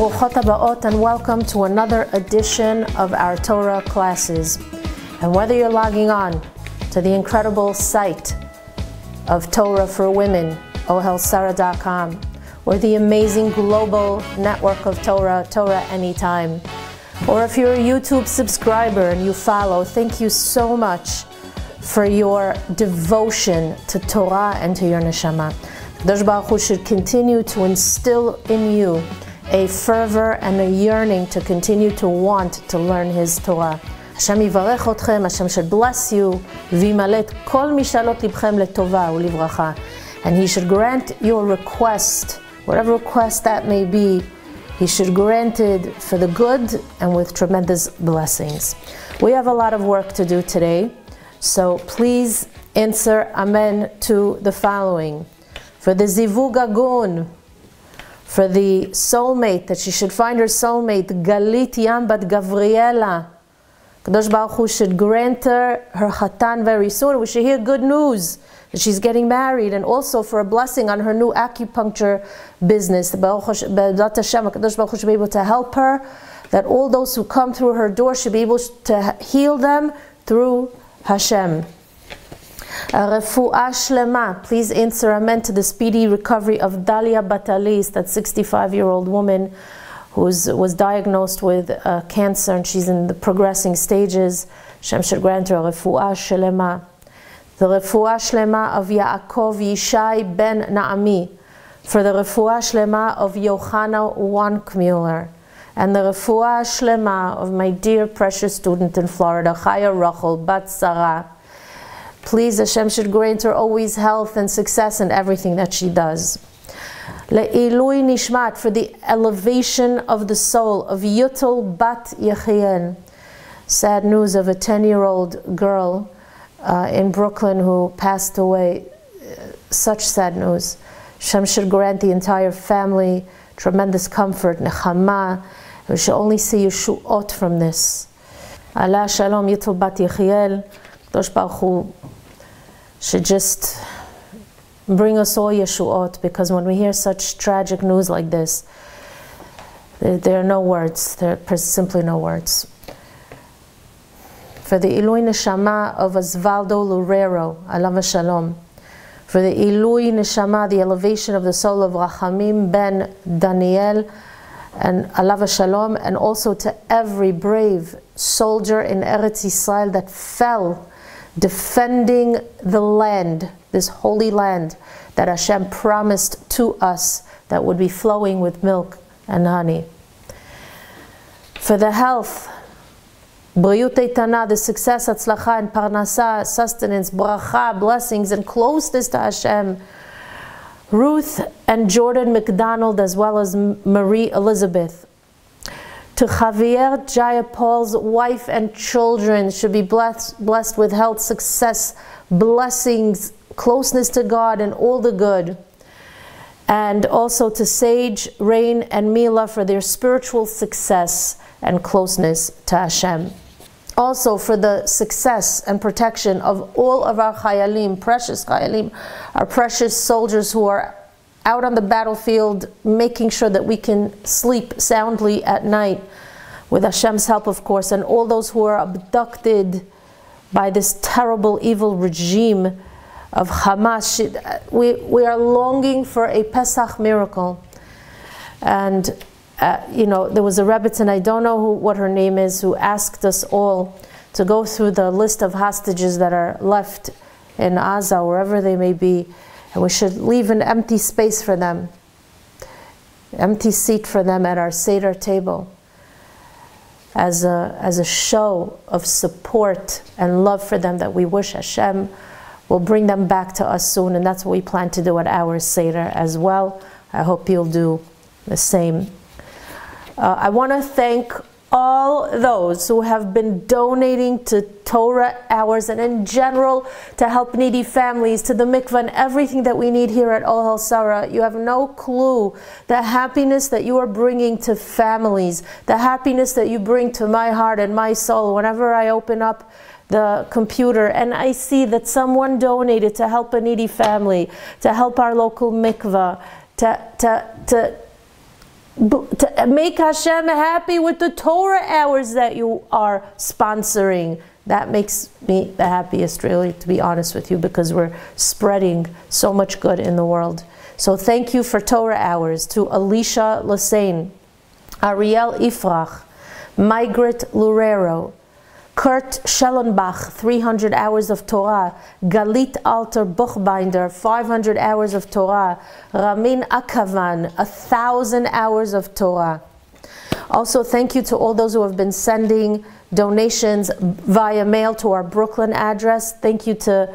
Baruchot habaot, and welcome to another edition of our Torah classes. And whether you're logging on to the incredible site of Torah for Women, Ohelsara.com, or the amazing global network of Torah, Torah Anytime, or if you're a YouTube subscriber and you follow, thank you so much for your devotion to Torah and to your neshama. Kadosh Baruch Hu should continue to instill in you a fervor and a yearning to continue to want to learn His Torah. Hashem yivarech otchem, Hashem should bless you, v'imalet kol mishalot libchem letova ulivracha. And He should grant your request, whatever request that may be, He should grant it for the good and with tremendous blessings. We have a lot of work to do today, so please answer amen to the following. For the zivug agun, for the soulmate, that she should find her soulmate, Galit Bat Gabriela. Kadosh Baruch Hu should grant her chatan very soon. We should hear good news that she's getting married, and also for a blessing on her new acupuncture business. Kadosh Baruch Hu should be able to help her, that all those who come through her door should be able to heal them through Hashem. Refuah Shlema, please answer amen to the speedy recovery of Dalia Batalis, that 65-year-old woman who was diagnosed with cancer, and she's in the progressing stages. Hashem should grant her Refuah Shlema. The Refuah Shlema of Yaakov Yishai Ben Na'ami, for the Refuah Shlema of Johanna Wankmuller, and the Refuah Shlema of my dear precious student in Florida, Chaya Rachel Batzara. Please, Hashem should grant her always health and success in everything that she does. Le'ilui nishmat, for the elevation of the soul of Yutel bat Yachiel. Sad news of a 10-year-old girl in Brooklyn who passed away. Such sad news. Hashem should grant the entire family tremendous comfort, nechama. We shall only see yeshuot from this. Allah shalom Yutel bat Yachiel. Kadosh Baruch Hu should just bring us all yeshuot, because when we hear such tragic news like this, there are no words. There are simply no words. For the Ilui Neshama of Osvaldo Lurero, Alav Hashalom. For the Ilui Neshama, the elevation of the soul of Rachamim ben Daniel, and Alav Hashalom, and also to every brave soldier in Eretz Yisrael that fell defending the land, this holy land that Hashem promised to us that would be flowing with milk and honey. For the health, B'riyut Eitana, the success, Hatzlacha, and Parnasa, sustenance, Bracha, blessings, and closeness to Hashem. Ruth and Jordan McDonald, as well as Marie Elizabeth. To Javier Jayapal's wife and children should be blessed with health, success, blessings, closeness to God, and all the good. And also to Sage, Rain, and Mila for their spiritual success and closeness to Hashem. Also for the success and protection of all of our chayalim, our precious soldiers who are out on the battlefield, making sure that we can sleep soundly at night, with Hashem's help, of course, and all those who are abducted by this terrible, evil regime of Hamas. We are longing for a Pesach miracle. And, you know, there was a Rebbe, and I don't know what her name is, who asked us all to go through the list of hostages that are left in Gaza, wherever they may be, and we should leave an empty space for them, empty seat for them at our Seder table, as a show of support and love for them, that we wish Hashem will bring them back to us soon. And that's what we plan to do at our Seder as well. I hope you'll do the same. I want to thank all those who have been donating to Torah Hours, and in general to help needy families, to the mikveh, and everything that we need here at Ohel Sarah. You have no clue the happiness that you are bringing to families, the happiness that you bring to my heart and my soul whenever I open up the computer and I see that someone donated to help a needy family, to help our local mikveh, to to make Hashem happy with the Torah hours that you are sponsoring. That makes me the happiest, really, to be honest with you, because we're spreading so much good in the world. So thank you for Torah hours to Alicia Lassane, Ariel Ifrach, Migrat Lurero, Kurt Schellenbach, 300 hours of Torah, Galit Alter Buchbinder, 500 hours of Torah, Ramin Akavan, 1,000 hours of Torah. Also, thank you to all those who have been sending donations via mail to our Brooklyn address. Thank you to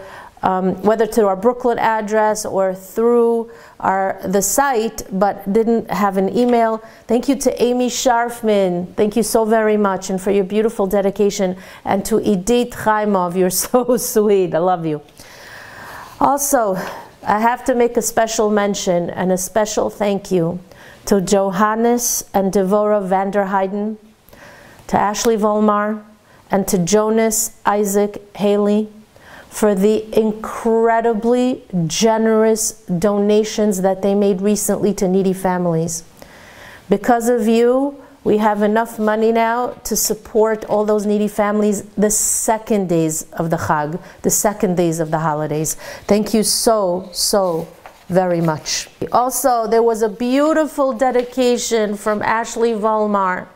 whether to our Brooklyn address or through the site, but didn't have an email. Thank you to Amy Sharfman. Thank you so very much, and for your beautiful dedication. And to Edith Chaimov, you're so sweet. I love you. Also, I have to make a special mention and a special thank you to Johannes and Devorah Vanderheiden, to Ashley Volmar, and to Jonas Isaac Haley, for the incredibly generous donations that they made recently to needy families. Because of you, we have enough money now to support all those needy families the second days of the Chag, the second days of the holidays. Thank you so, so very much. Also, there was a beautiful dedication from Ashley Volmar.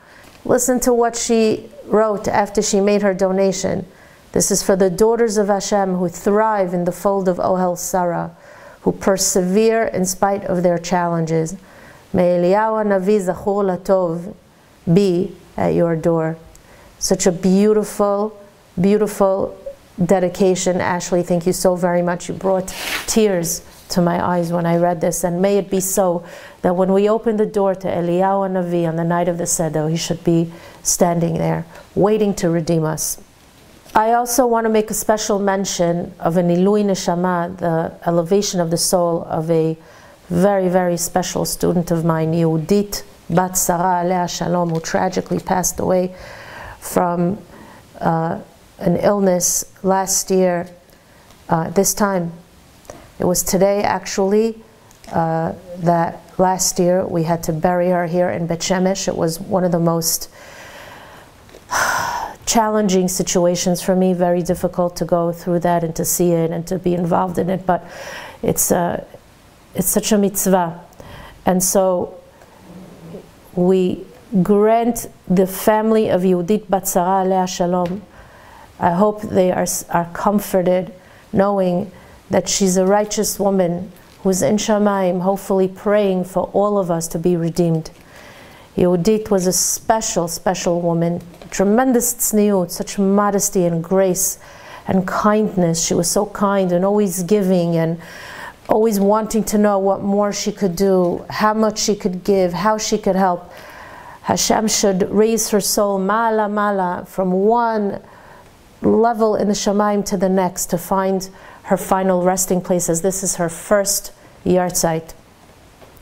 Listen to what she wrote after she made her donation. This is for the daughters of Hashem who thrive in the fold of Ohel Sarah, who persevere in spite of their challenges. May Eliyahu HaNavi Zachor Latov be at your door. Such a beautiful, beautiful dedication. Ashley, thank you so very much. You brought tears to my eyes when I read this. And may it be so that when we open the door to Eliyahu HaNavi on the night of the Seder, he should be standing there, waiting to redeem us. I also want to make a special mention of an Ilui Neshama, the elevation of the soul of a very, very special student of mine, Yehudit Bat Sarah Alea Shalom, who tragically passed away from an illness last year, this time. It was today, actually, that last year we had to bury her here in Bet Shemesh. It was one of the most challenging situations for me, very difficult to go through that and to see it and to be involved in it, but it's such a mitzvah. And so we grant the family of Yehudit Bat Sarah Alea Shalom, I hope they are comforted knowing that she's a righteous woman who's in Shamayim, hopefully praying for all of us to be redeemed. Yehudit was a special, special woman. Tremendous tzniut, such modesty and grace and kindness. She was so kind and always giving and always wanting to know what more she could do, how much she could give, how she could help. Hashem should raise her soul ma'ala ma'ala, from one level in the Shemaim to the next, to find her final resting place, as this is her first yahrzeit.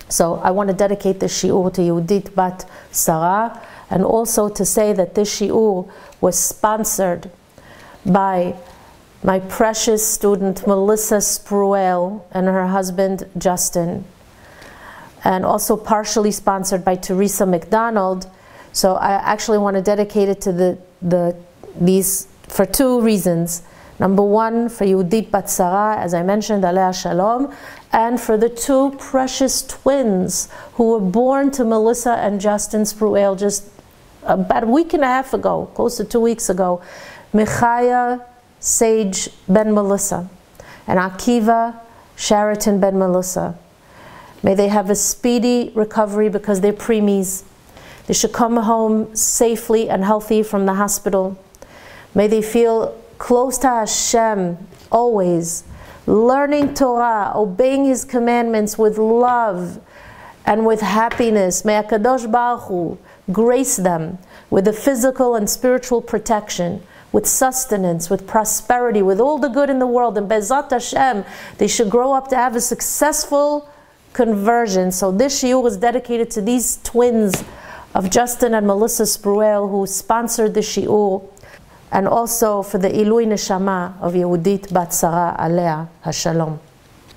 So I want to dedicate this shiur to Yehudit Bat Sarah, and also to say that this shiur was sponsored by my precious student Melissa Spruell and her husband Justin, and also partially sponsored by Teresa McDonald. So I actually want to dedicate it to these for two reasons. Number one, for Yehudit Bat Sarah, as I mentioned, Alea Shalom, and for the two precious twins who were born to Melissa and Justin Spruell just about a week and a half ago, close to 2 weeks ago, Michaya Sage Ben Melissa and Akiva Sheraton Ben Melissa. May they have a speedy recovery, because they're preemies. They should come home safely and healthy from the hospital. May they feel close to Hashem always, learning Torah, obeying His commandments with love and with happiness. May HaKadosh Baruch Hu grace them with a physical and spiritual protection, with sustenance, with prosperity, with all the good in the world. And Bezat Hashem, they should grow up to have a successful conversion. So this shiur was dedicated to these twins of Justin and Melissa Spruell, who sponsored the shiur, and also for the Ilui Neshama of Yehudit Bat Sarah Alea HaShalom.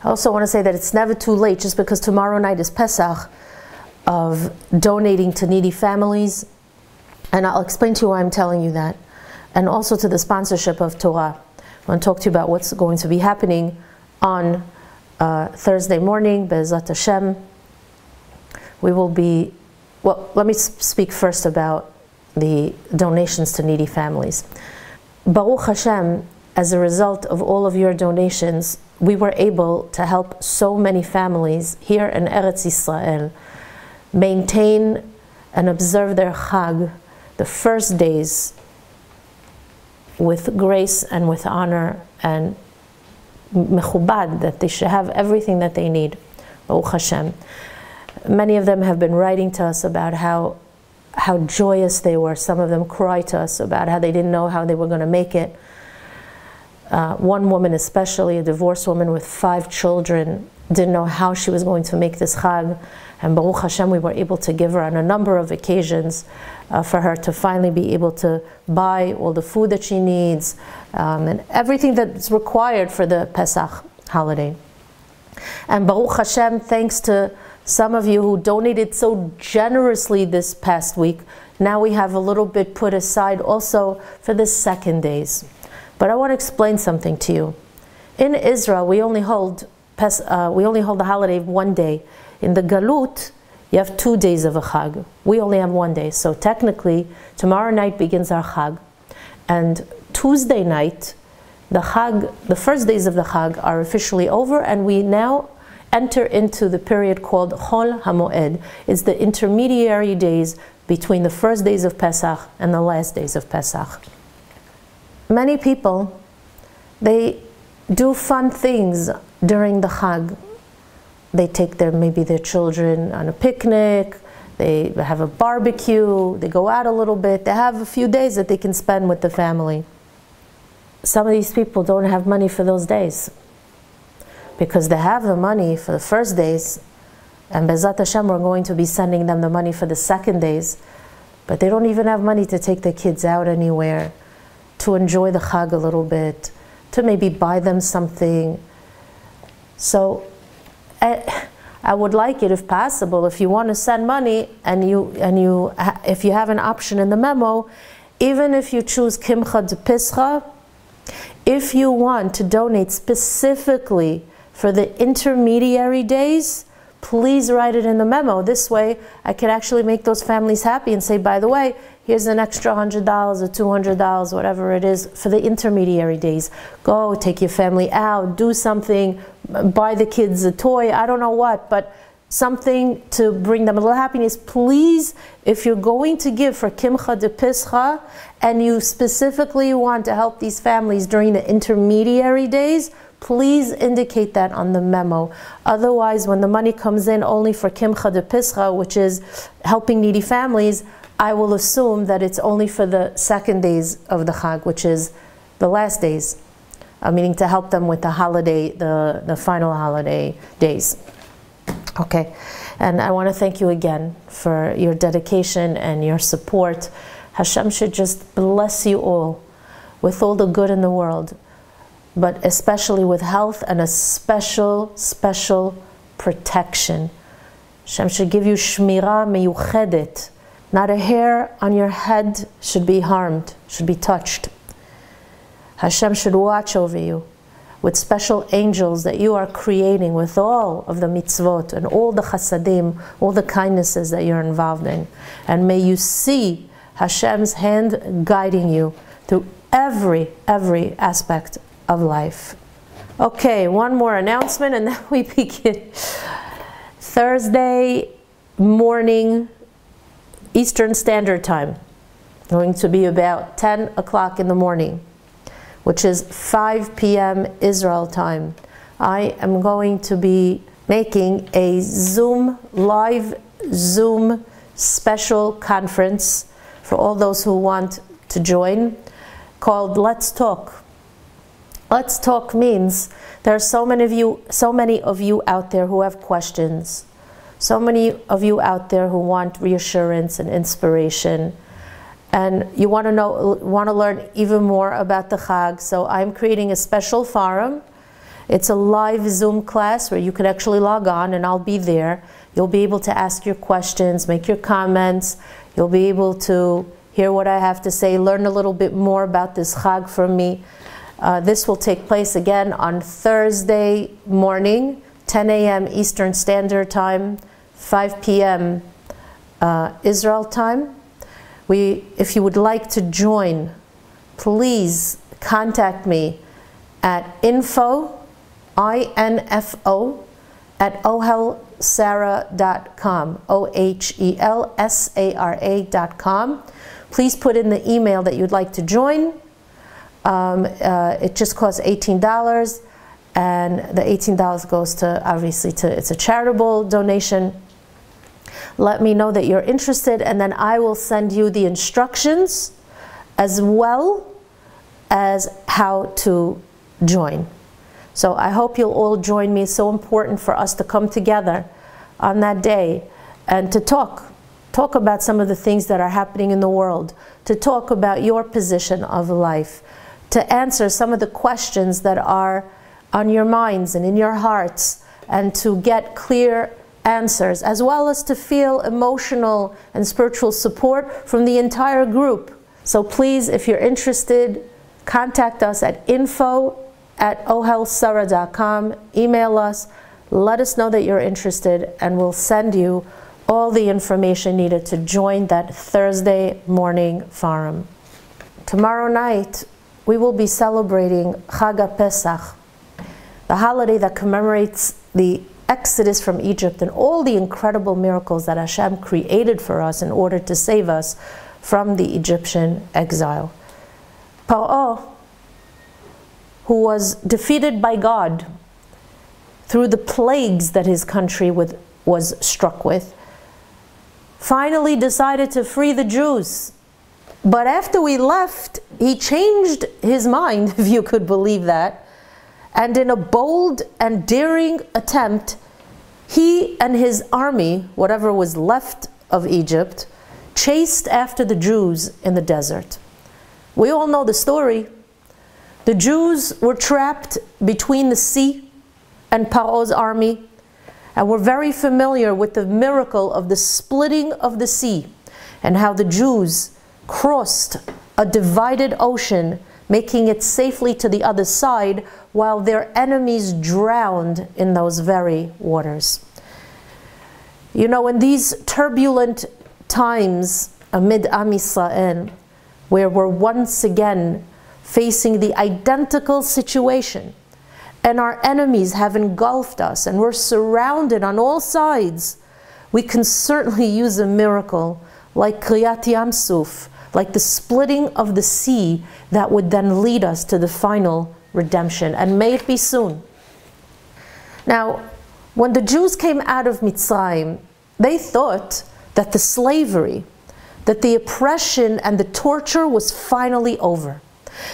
I also want to say that it's never too late, just because tomorrow night is Pesach. of donating to needy families. And I'll explain to you why I'm telling you that. And also to the sponsorship of Torah. I want to talk to you about what's going to be happening on Thursday morning, Be'ezrat Hashem. We will be, well, let me speak first about the donations to needy families. Baruch Hashem, as a result of all of your donations, we were able to help so many families here in Eretz Yisrael maintain and observe their Chag, the first days, with grace and with honor and mechubad, that they should have everything that they need. Baruch Hashem. Many of them have been writing to us about how joyous they were. Some of them cried to us about how they didn't know how they were going to make it. One woman especially, a divorced woman with 5 children, didn't know how she was going to make this Chag. And Baruch Hashem, we were able to give her on a number of occasions for her to finally be able to buy all the food that she needs and everything that's required for the Pesach holiday. And Baruch Hashem, thanks to some of you who donated so generously this past week, now we have a little bit put aside also for the second days. But I want to explain something to you. In Israel, we only hold the holiday 1 day. In the Galut, you have 2 days of a Chag. We only have 1 day. So technically, tomorrow night begins our Chag. And Tuesday night, the Chag, the first days of the Chag are officially over, and we now enter into the period called Chol HaMoed. It's the intermediary days between the first days of Pesach and the last days of Pesach. Many people, they do fun things during the Chag. They take maybe their children on a picnic, they have a barbecue, they go out a little bit, they have a few days that they can spend with the family. Some of these people don't have money for those days, because they have the money for the first days, and Be'ezrat Hashem we're going to be sending them the money for the second days, but they don't even have money to take their kids out anywhere, to enjoy the Chag a little bit, to maybe buy them something. So I would like it, if possible, if you want to send money if you have an option in the memo, even if you choose Kimcha de Pischa, if you want to donate specifically for the intermediary days, please write it in the memo. This way, I can actually make those families happy and say, by the way, here's an extra $100 or $200, whatever it is, for the intermediary days. Go, take your family out, do something, buy the kids a toy, I don't know what, but something to bring them a little happiness. Please, if you're going to give for Kimcha de Pischa, and you specifically want to help these families during the intermediary days, please indicate that on the memo. Otherwise, when the money comes in only for Kimcha de Pischa, which is helping needy families, I will assume that it's only for the second days of the Chag, which is the last days, meaning to help them with the holiday, the final holiday days. Okay, and I want to thank you again for your dedication and your support. Hashem should just bless you all with all the good in the world, but especially with health and a special, special protection. Hashem should give you shmirah meyuchedet. Not a hair on your head should be harmed, should be touched. Hashem should watch over you with special angels that you are creating with all of the mitzvot and all the chasadim, all the kindnesses that you're involved in. And may you see Hashem's hand guiding you through every aspect of life. Okay, one more announcement and then we begin. Thursday morning, Eastern Standard Time, going to be about 10 o'clock in the morning, which is 5 p.m. Israel time. I am going to be making a live Zoom special conference for all those who want to join, called Let's Talk. Let's Talk means there are so many of you out there who have questions. So many of you out there who want reassurance and inspiration, and you want to learn even more about the Chag. So I'm creating a special forum. It's a live Zoom class where you can actually log on, and I'll be there. You'll be able to ask your questions, make your comments. You'll be able to hear what I have to say, learn a little bit more about this Chag from me. This will take place again on Thursday morning, 10 a.m. Eastern Standard Time, 5 p.m. Israel time. If you would like to join, please contact me at info@Ohelsara.com, OHELSARA.com. Please put in the email that you'd like to join. It just costs $18, and the $18 goes to, obviously, it's a charitable donation. Let me know that you're interested, and then I will send you the instructions as well as how to join. So I hope you'll all join me. It's so important for us to come together on that day and to talk about some of the things that are happening in the world, to talk about your position of life, to answer some of the questions that are on your minds and in your hearts, and to get clear answers, as well as to feel emotional and spiritual support from the entire group. So please, if you're interested, contact us at info@Ohelsara.com, email us, let us know that you're interested, and we'll send you all the information needed to join that Thursday morning forum. Tomorrow night, we will be celebrating Chag Pesach, the holiday that commemorates the Exodus from Egypt and all the incredible miracles that Hashem created for us in order to save us from the Egyptian exile. Paro, who was defeated by God through the plagues that his country was struck with, finally decided to free the Jews. But after we left, he changed his mind, if you could believe that. And in a bold and daring attempt, he and his army, whatever was left of Egypt, chased after the Jews in the desert. We all know the story. The Jews were trapped between the sea and Paro's army, and we're very familiar with the miracle of the splitting of the sea and how the Jews crossed a divided ocean, making it safely to the other side while their enemies drowned in those very waters. You know, in these turbulent times amid Am Yisrael, where we're once again facing the identical situation, and our enemies have engulfed us, and we're surrounded on all sides, we can certainly use a miracle like Kriyat Yam Suf, like the splitting of the sea, that would then lead us to the final redemption, and may it be soon. Now, when the Jews came out of Mitzrayim, they thought that the slavery, that the oppression and the torture was finally over.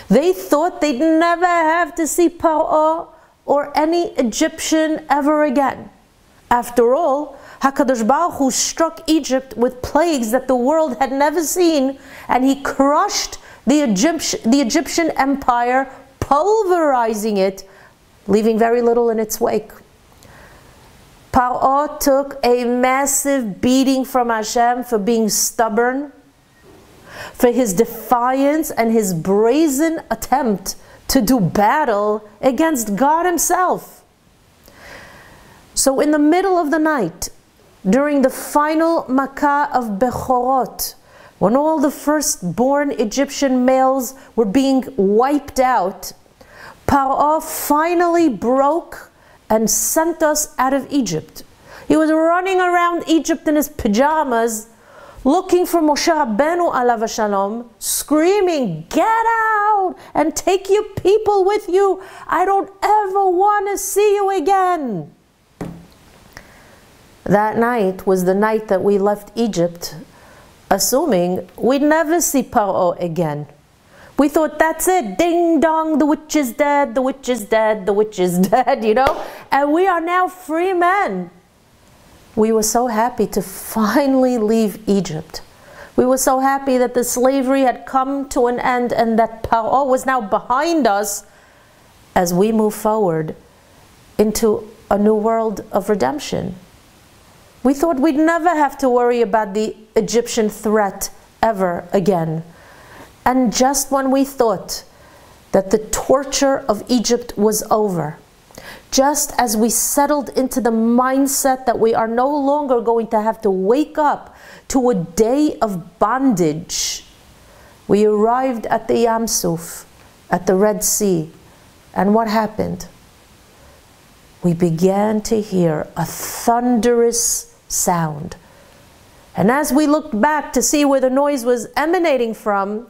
They thought they'd never have to see Paro or any Egyptian ever again. After all, HaKadosh Baruch Hu struck Egypt with plagues that the world had never seen, and he crushed the Egyptian empire, pulverizing it, leaving very little in its wake. Paro took a massive beating from Hashem for being stubborn, for his defiance and his brazen attempt to do battle against God himself. So in the middle of the night, during the final Makkah of Bechorot, when all the firstborn Egyptian males were being wiped out, Paro finally broke and sent us out of Egypt. He was running around Egypt in his pajamas, looking for Moshe Rabbeinu alav hashalom, screaming, "Get out and take your people with you. I don't ever want to see you again." That night was the night that we left Egypt, assuming we'd never see Paro again. We thought, that's it, ding dong, the witch is dead, the witch is dead, the witch is dead, you know? And we are now free men. We were so happy to finally leave Egypt. We were so happy that the slavery had come to an end and that Paro was now behind us as we move forward into a new world of redemption. We thought we'd never have to worry about the Egyptian threat ever again. And just when we thought that the torture of Egypt was over, just as we settled into the mindset that we are no longer going to have to wake up to a day of bondage, we arrived at the Yam Suf, at the Red Sea, and what happened? We began to hear a thunderous sound. And as we looked back to see where the noise was emanating from,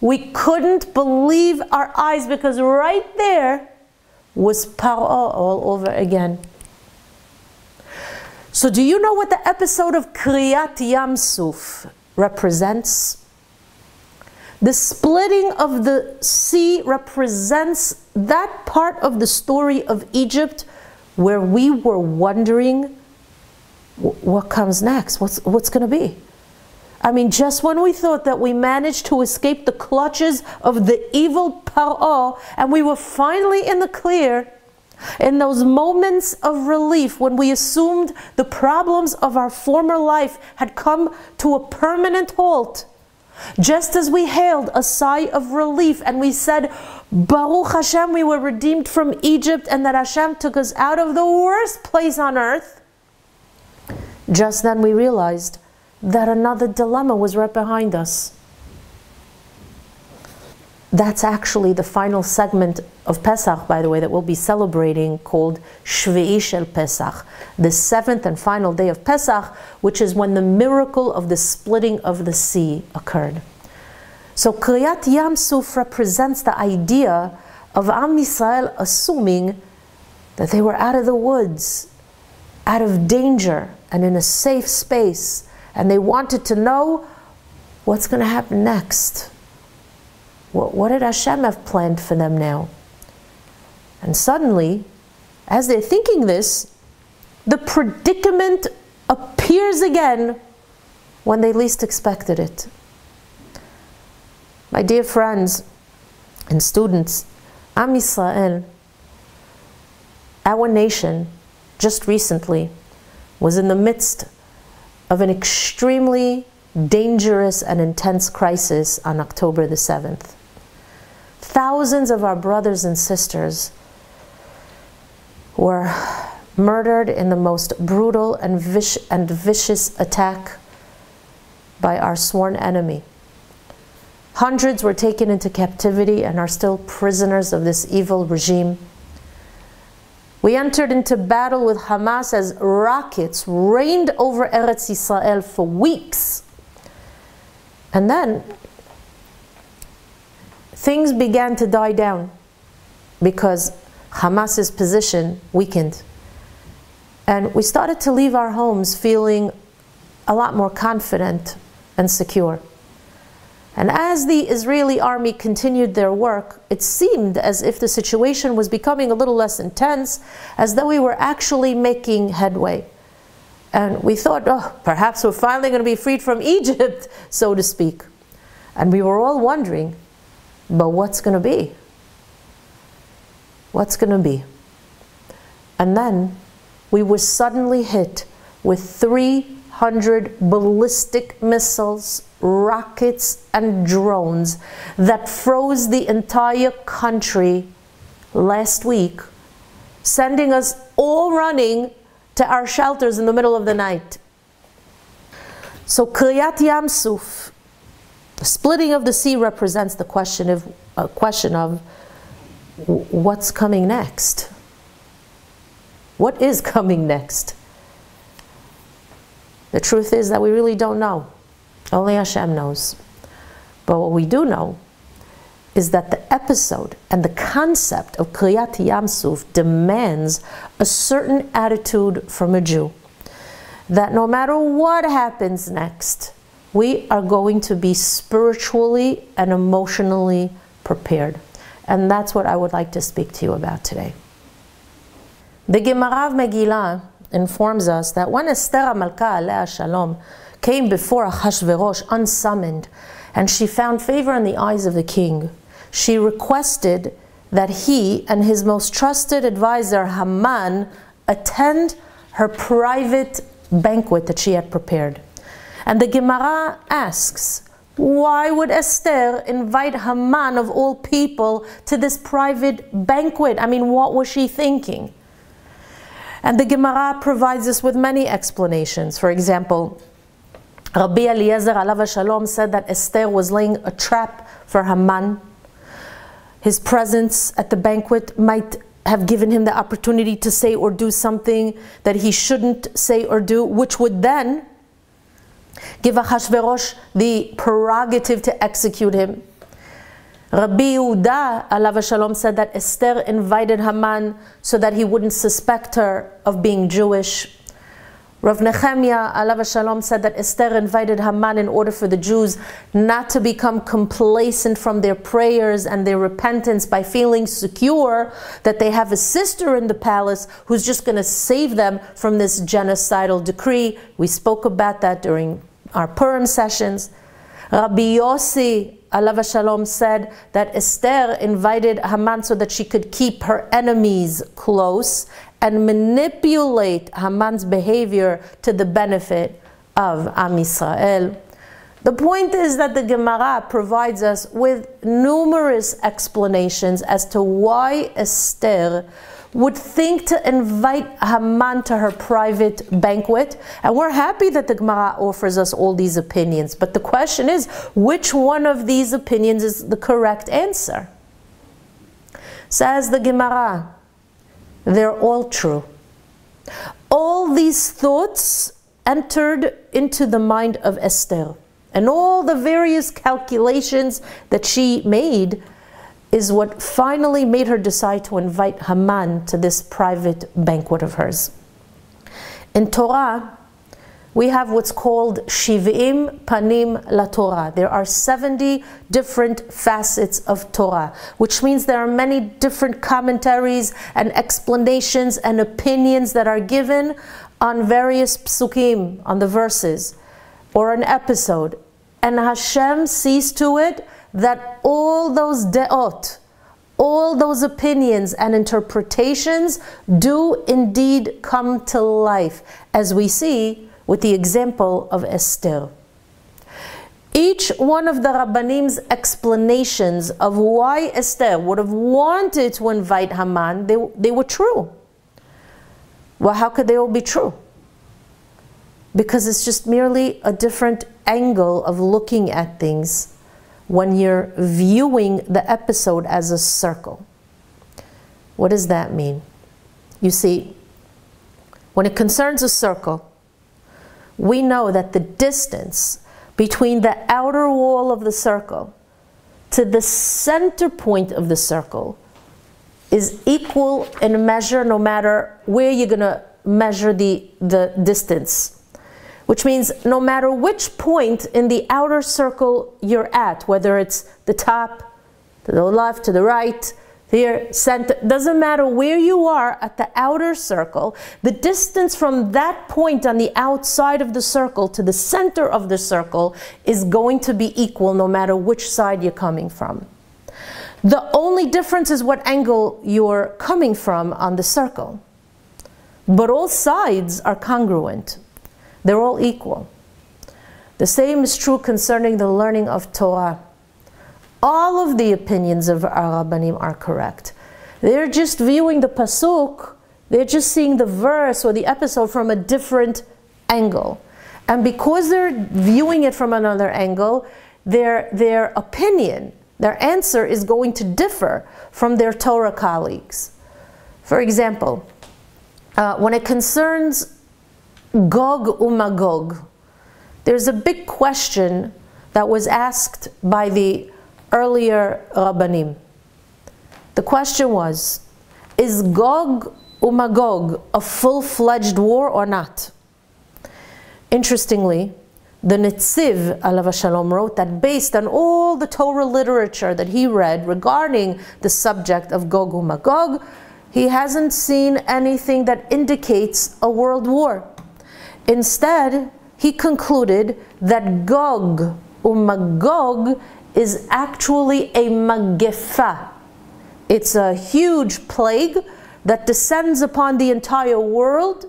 we couldn't believe our eyes, because right there was Paro all over again. So do you know what the episode of Kriyat Yam Suf represents? The splitting of the sea represents that part of the story of Egypt where we were wondering what comes next, what's going to be. I mean, just when we thought that we managed to escape the clutches of the evil Paro and we were finally in the clear, in those moments of relief when we assumed the problems of our former life had come to a permanent halt, just as we hailed a sigh of relief and we said, Baruch Hashem, we were redeemed from Egypt and that Hashem took us out of the worst place on earth, just then we realized that another dilemma was right behind us. That's actually the final segment of Pesach, by the way, that we'll be celebrating, called Shvi'i Shel Pesach, the seventh and final day of Pesach, which is when the miracle of the splitting of the sea occurred. So Kriyat Yam Suf represents the idea of Am Yisrael assuming that they were out of the woods, out of danger, and in a safe space, and they wanted to know what's going to happen next. What did Hashem have planned for them now? And suddenly, as they're thinking this, the predicament appears again when they least expected it. My dear friends and students, Am Yisrael, our nation, just recently, was in the midst of an extremely dangerous and intense crisis on October the 7th. Thousands of our brothers and sisters were murdered in the most brutal and vicious attack by our sworn enemy. Hundreds were taken into captivity and are still prisoners of this evil regime. We entered into battle with Hamas as rockets rained over Eretz Yisrael for weeks. And then things began to die down because Hamas's position weakened. And we started to leave our homes feeling a lot more confident and secure. And as the Israeli army continued their work, it seemed as if the situation was becoming a little less intense, as though we were actually making headway. And we thought, oh, perhaps we're finally going to be freed from Egypt, so to speak. And we were all wondering, but what's going to be? What's going to be? And then we were suddenly hit with 300 ballistic missiles, rockets, and drones that froze the entire country last week, sending us all running to our shelters in the middle of the night. So Kriyat Yam Suf, the splitting of the sea, represents the question of what's coming next. What is coming next? The truth is that we really don't know. Only Hashem knows. But what we do know is that the episode and the concept of Kriyat Yam Suf demands a certain attitude from a Jew, that no matter what happens next, we are going to be spiritually and emotionally prepared. And that's what I would like to speak to you about today. The Gemara of Megillah informs us that when Esther HaMalka Alea Shalom came before Achashverosh unsummoned, and she found favor in the eyes of the king, she requested that he and his most trusted advisor Haman attend her private banquet that she had prepared. And the Gemara asks, why would Esther invite Haman, of all people, to this private banquet? I mean, what was she thinking? And the Gemara provides us with many explanations. For example, Rabbi Eliezer alav hashalom said that Esther was laying a trap for Haman. His presence at the banquet might have given him the opportunity to say or do something that he shouldn't say or do, which would then give Ahasuerus the prerogative to execute him. Rabbi Yehuda alav hashalom said that Esther invited Haman so that he wouldn't suspect her of being Jewish. Rav Nechemiah alav hashalom said that Esther invited Haman in order for the Jews not to become complacent from their prayers and their repentance by feeling secure that they have a sister in the palace who's just going to save them from this genocidal decree. We spoke about that during our Purim sessions. Rabbi Yossi alav hashalom said that Esther invited Haman so that she could keep her enemies close and manipulate Haman's behavior to the benefit of Am Yisrael. The point is that the Gemara provides us with numerous explanations as to why Esther would think to invite Haman to her private banquet. And we're happy that the Gemara offers us all these opinions. But the question is, which one of these opinions is the correct answer? Says the Gemara, they're all true. All these thoughts entered into the mind of Esther. And all the various calculations that she made is what finally made her decide to invite Haman to this private banquet of hers. In Torah, we have what's called Shiv'im Panim LaTorah. There are 70 different facets of Torah, which means there are many different commentaries and explanations and opinions that are given on various psukim, on the verses, or an episode. And Hashem sees to it that all those de'ot, all those opinions and interpretations do indeed come to life, as we see with the example of Esther. Each one of the Rabbanim's explanations of why Esther would have wanted to invite Haman, they were true. Well, how could they all be true? Because it's just merely a different angle of looking at things when you're viewing the episode as a circle. What does that mean? You see, when it concerns a circle, we know that the distance between the outer wall of the circle to the center point of the circle is equal in measure no matter where you're going to measure the distance. Which means no matter which point in the outer circle you're at, whether it's the top, to the left, to the right, here, center, doesn't matter where you are at the outer circle, the distance from that point on the outside of the circle to the center of the circle is going to be equal no matter which side you're coming from. The only difference is what angle you're coming from on the circle. But all sides are congruent. They're all equal. The same is true concerning the learning of Torah. All of the opinions of our Rabbanim are correct. They're just viewing the pasuk, they're just seeing the verse or the episode from a different angle. And because they're viewing it from another angle, their opinion, their answer is going to differ from their Torah colleagues. For example, when it concerns Gog uMagog, there's a big question that was asked by the earlier Rabbanim. The question was, is Gog uMagog a full-fledged war or not? Interestingly, the Netziv alav hashalom wrote that based on all the Torah literature that he read regarding the subject of Gog uMagog, he hasn't seen anything that indicates a world war. Instead, he concluded that Gog uMagog is actually a magefa. It's a huge plague that descends upon the entire world,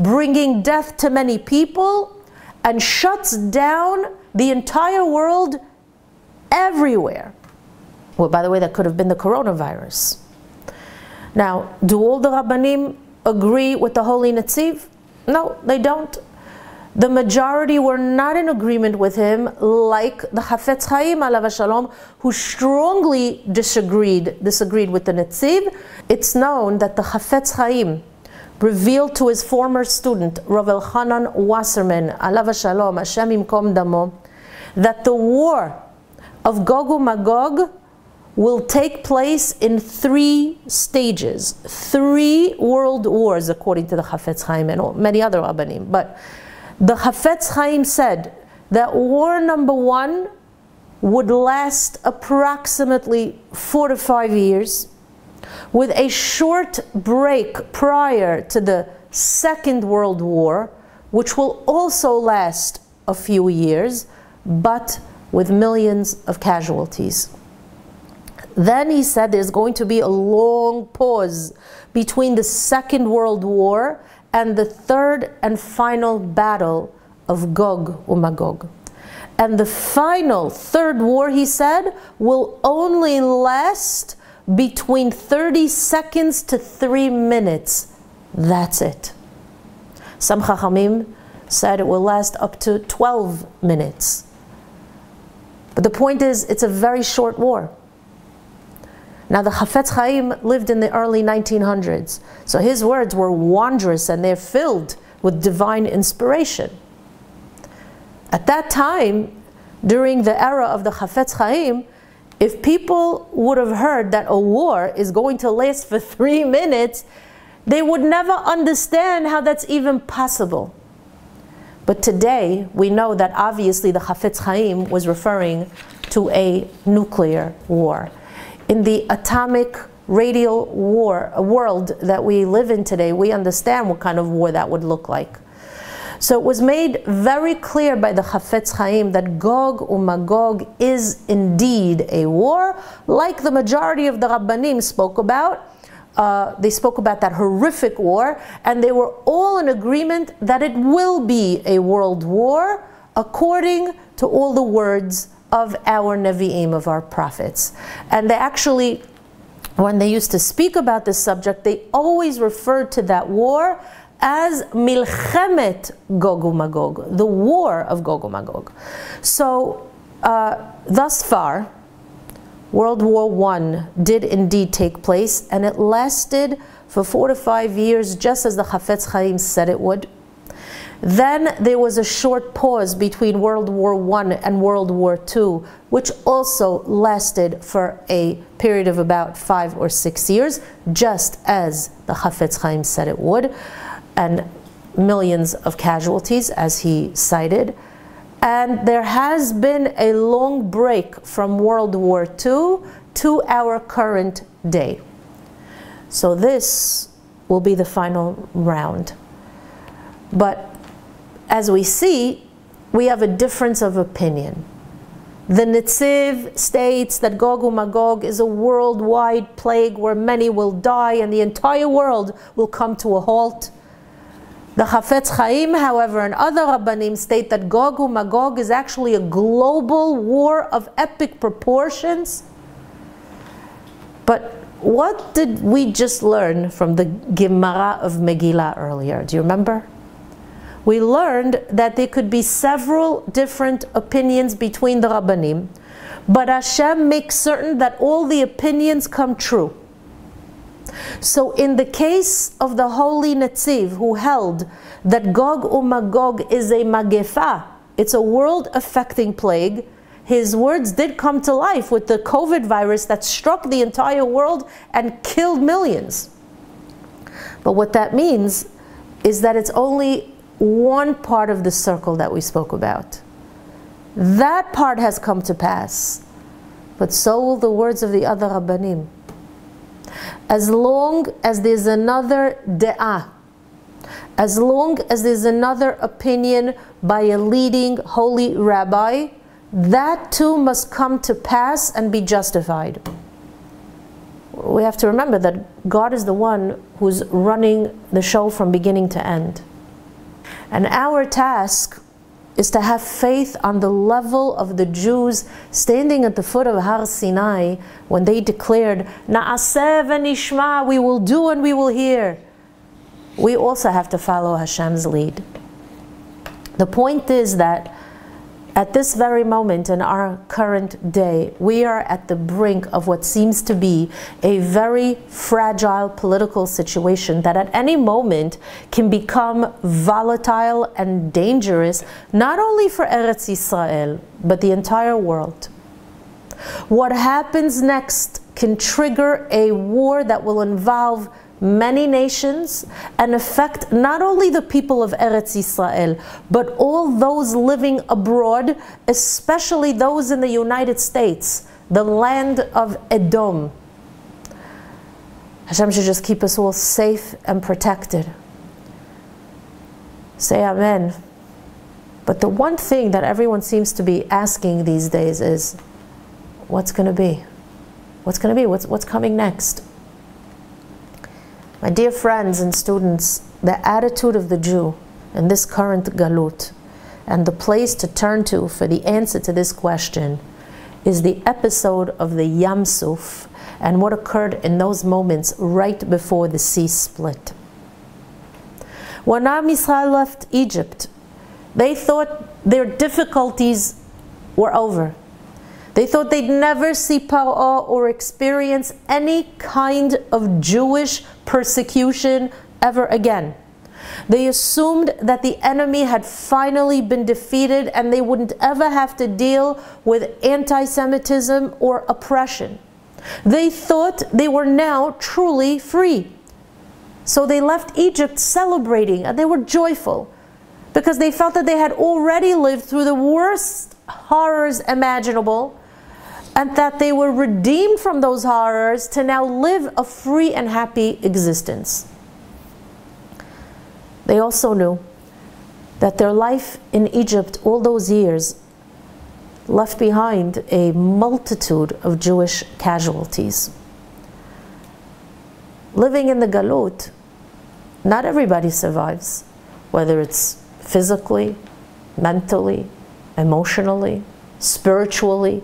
bringing death to many people, and shuts down the entire world everywhere. Well, by the way, that could have been the coronavirus. Now, do all the Rabbanim agree with the Holy Netziv? No, they don't. The majority were not in agreement with him, like the Chafetz Chaim, alav hashalom, who strongly disagreed with the Netziv. It's known that the Chafetz Chaim revealed to his former student, Rav Elchanan Wasserman, alav hashalom, Hashem imkom damo, that the war of Gog uMagog will take place in three stages, three world wars, according to the Chafetz Chaim and many other Rabbanim. But the Chafetz Chaim said that war number one would last approximately 4 to 5 years, with a short break prior to the Second World War, which will also last a few years, but with millions of casualties. Then he said there's going to be a long pause between the Second World War and the third and final battle of Gog uMagog. And the final third war, he said, will only last between 30 seconds to 3 minutes. That's it. Some Chachamim said it will last up to 12 minutes. But the point is, it's a very short war. Now, the Chafetz Chaim lived in the early 1900s, so his words were wondrous and they're filled with divine inspiration. At that time, during the era of the Chafetz Chaim, if people would have heard that a war is going to last for 3 minutes, they would never understand how that's even possible. But today, we know that obviously the Chafetz Chaim was referring to a nuclear war. In the atomic radial war, a world that we live in today, we understand what kind of war that would look like. So it was made very clear by the Chafetz Chaim that Gog uMagog is indeed a war, like the majority of the Rabbanim spoke about. They spoke about that horrific war, and they were all in agreement that it will be a world war, according to all the words of our Nevi'im, of our prophets. And they actually, when they used to speak about this subject, they always referred to that war as Milchemet Gog uMagog, the war of Gog uMagog. So, thus far, World War I did indeed take place, and it lasted for 4 to 5 years, just as the Chafetz Chaim said it would. Then there was a short pause between World War I and World War II, which also lasted for a period of about 5 or 6 years, just as the Chafetz Chaim said it would, and millions of casualties, as he cited. And there has been a long break from World War II to our current day. So this will be the final round. But as we see, we have a difference of opinion. The Netziv states that Gog uMagog is a worldwide plague where many will die and the entire world will come to a halt. The Chafetz Chaim, however, and other Rabbanim state that Gog uMagog is actually a global war of epic proportions. But what did we just learn from the Gemara of Megillah earlier? Do you remember? We learned that there could be several different opinions between the Rabbanim, but Hashem makes certain that all the opinions come true. So in the case of the Holy Netziv, who held that Gog uMagog is a magefa, it's a world-affecting plague, his words did come to life with the COVID virus that struck the entire world and killed millions. But what that means is that it's only one part of the circle that we spoke about. That part has come to pass, but so will the words of the other Rabbanim. As long as there's another de'ah, as long as there's another opinion by a leading holy rabbi, that too must come to pass and be justified. We have to remember that God is the one who's running the show from beginning to end. And our task is to have faith on the level of the Jews standing at the foot of Har Sinai when they declared, Na'aseh v'nishma, we will do and we will hear. We also have to follow Hashem's lead. The point is that at this very moment in our current day, we are at the brink of what seems to be a very fragile political situation that at any moment can become volatile and dangerous, not only for Eretz Yisrael, but the entire world. What happens next can trigger a war that will involve many nations and affect not only the people of Eretz Yisrael, but all those living abroad, especially those in the United States, the land of Edom. Hashem should just keep us all safe and protected. Say amen. But the one thing that everyone seems to be asking these days is, what's going to be? What's going to be? What's coming next? My dear friends and students, the attitude of the Jew in this current Galut, and the place to turn to for the answer to this question, is the episode of the Yam Suf and what occurred in those moments right before the sea split. When Am Yisrael left Egypt, they thought their difficulties were over. They thought they'd never see Paro or experience any kind of Jewish persecution ever again. They assumed that the enemy had finally been defeated and they wouldn't ever have to deal with anti-Semitism or oppression. They thought they were now truly free. So they left Egypt celebrating, and they were joyful because they felt that they had already lived through the worst horrors imaginable, and that they were redeemed from those horrors to now live a free and happy existence. They also knew that their life in Egypt all those years left behind a multitude of Jewish casualties. Living in the Galut, not everybody survives, whether it's physically, mentally, emotionally, spiritually.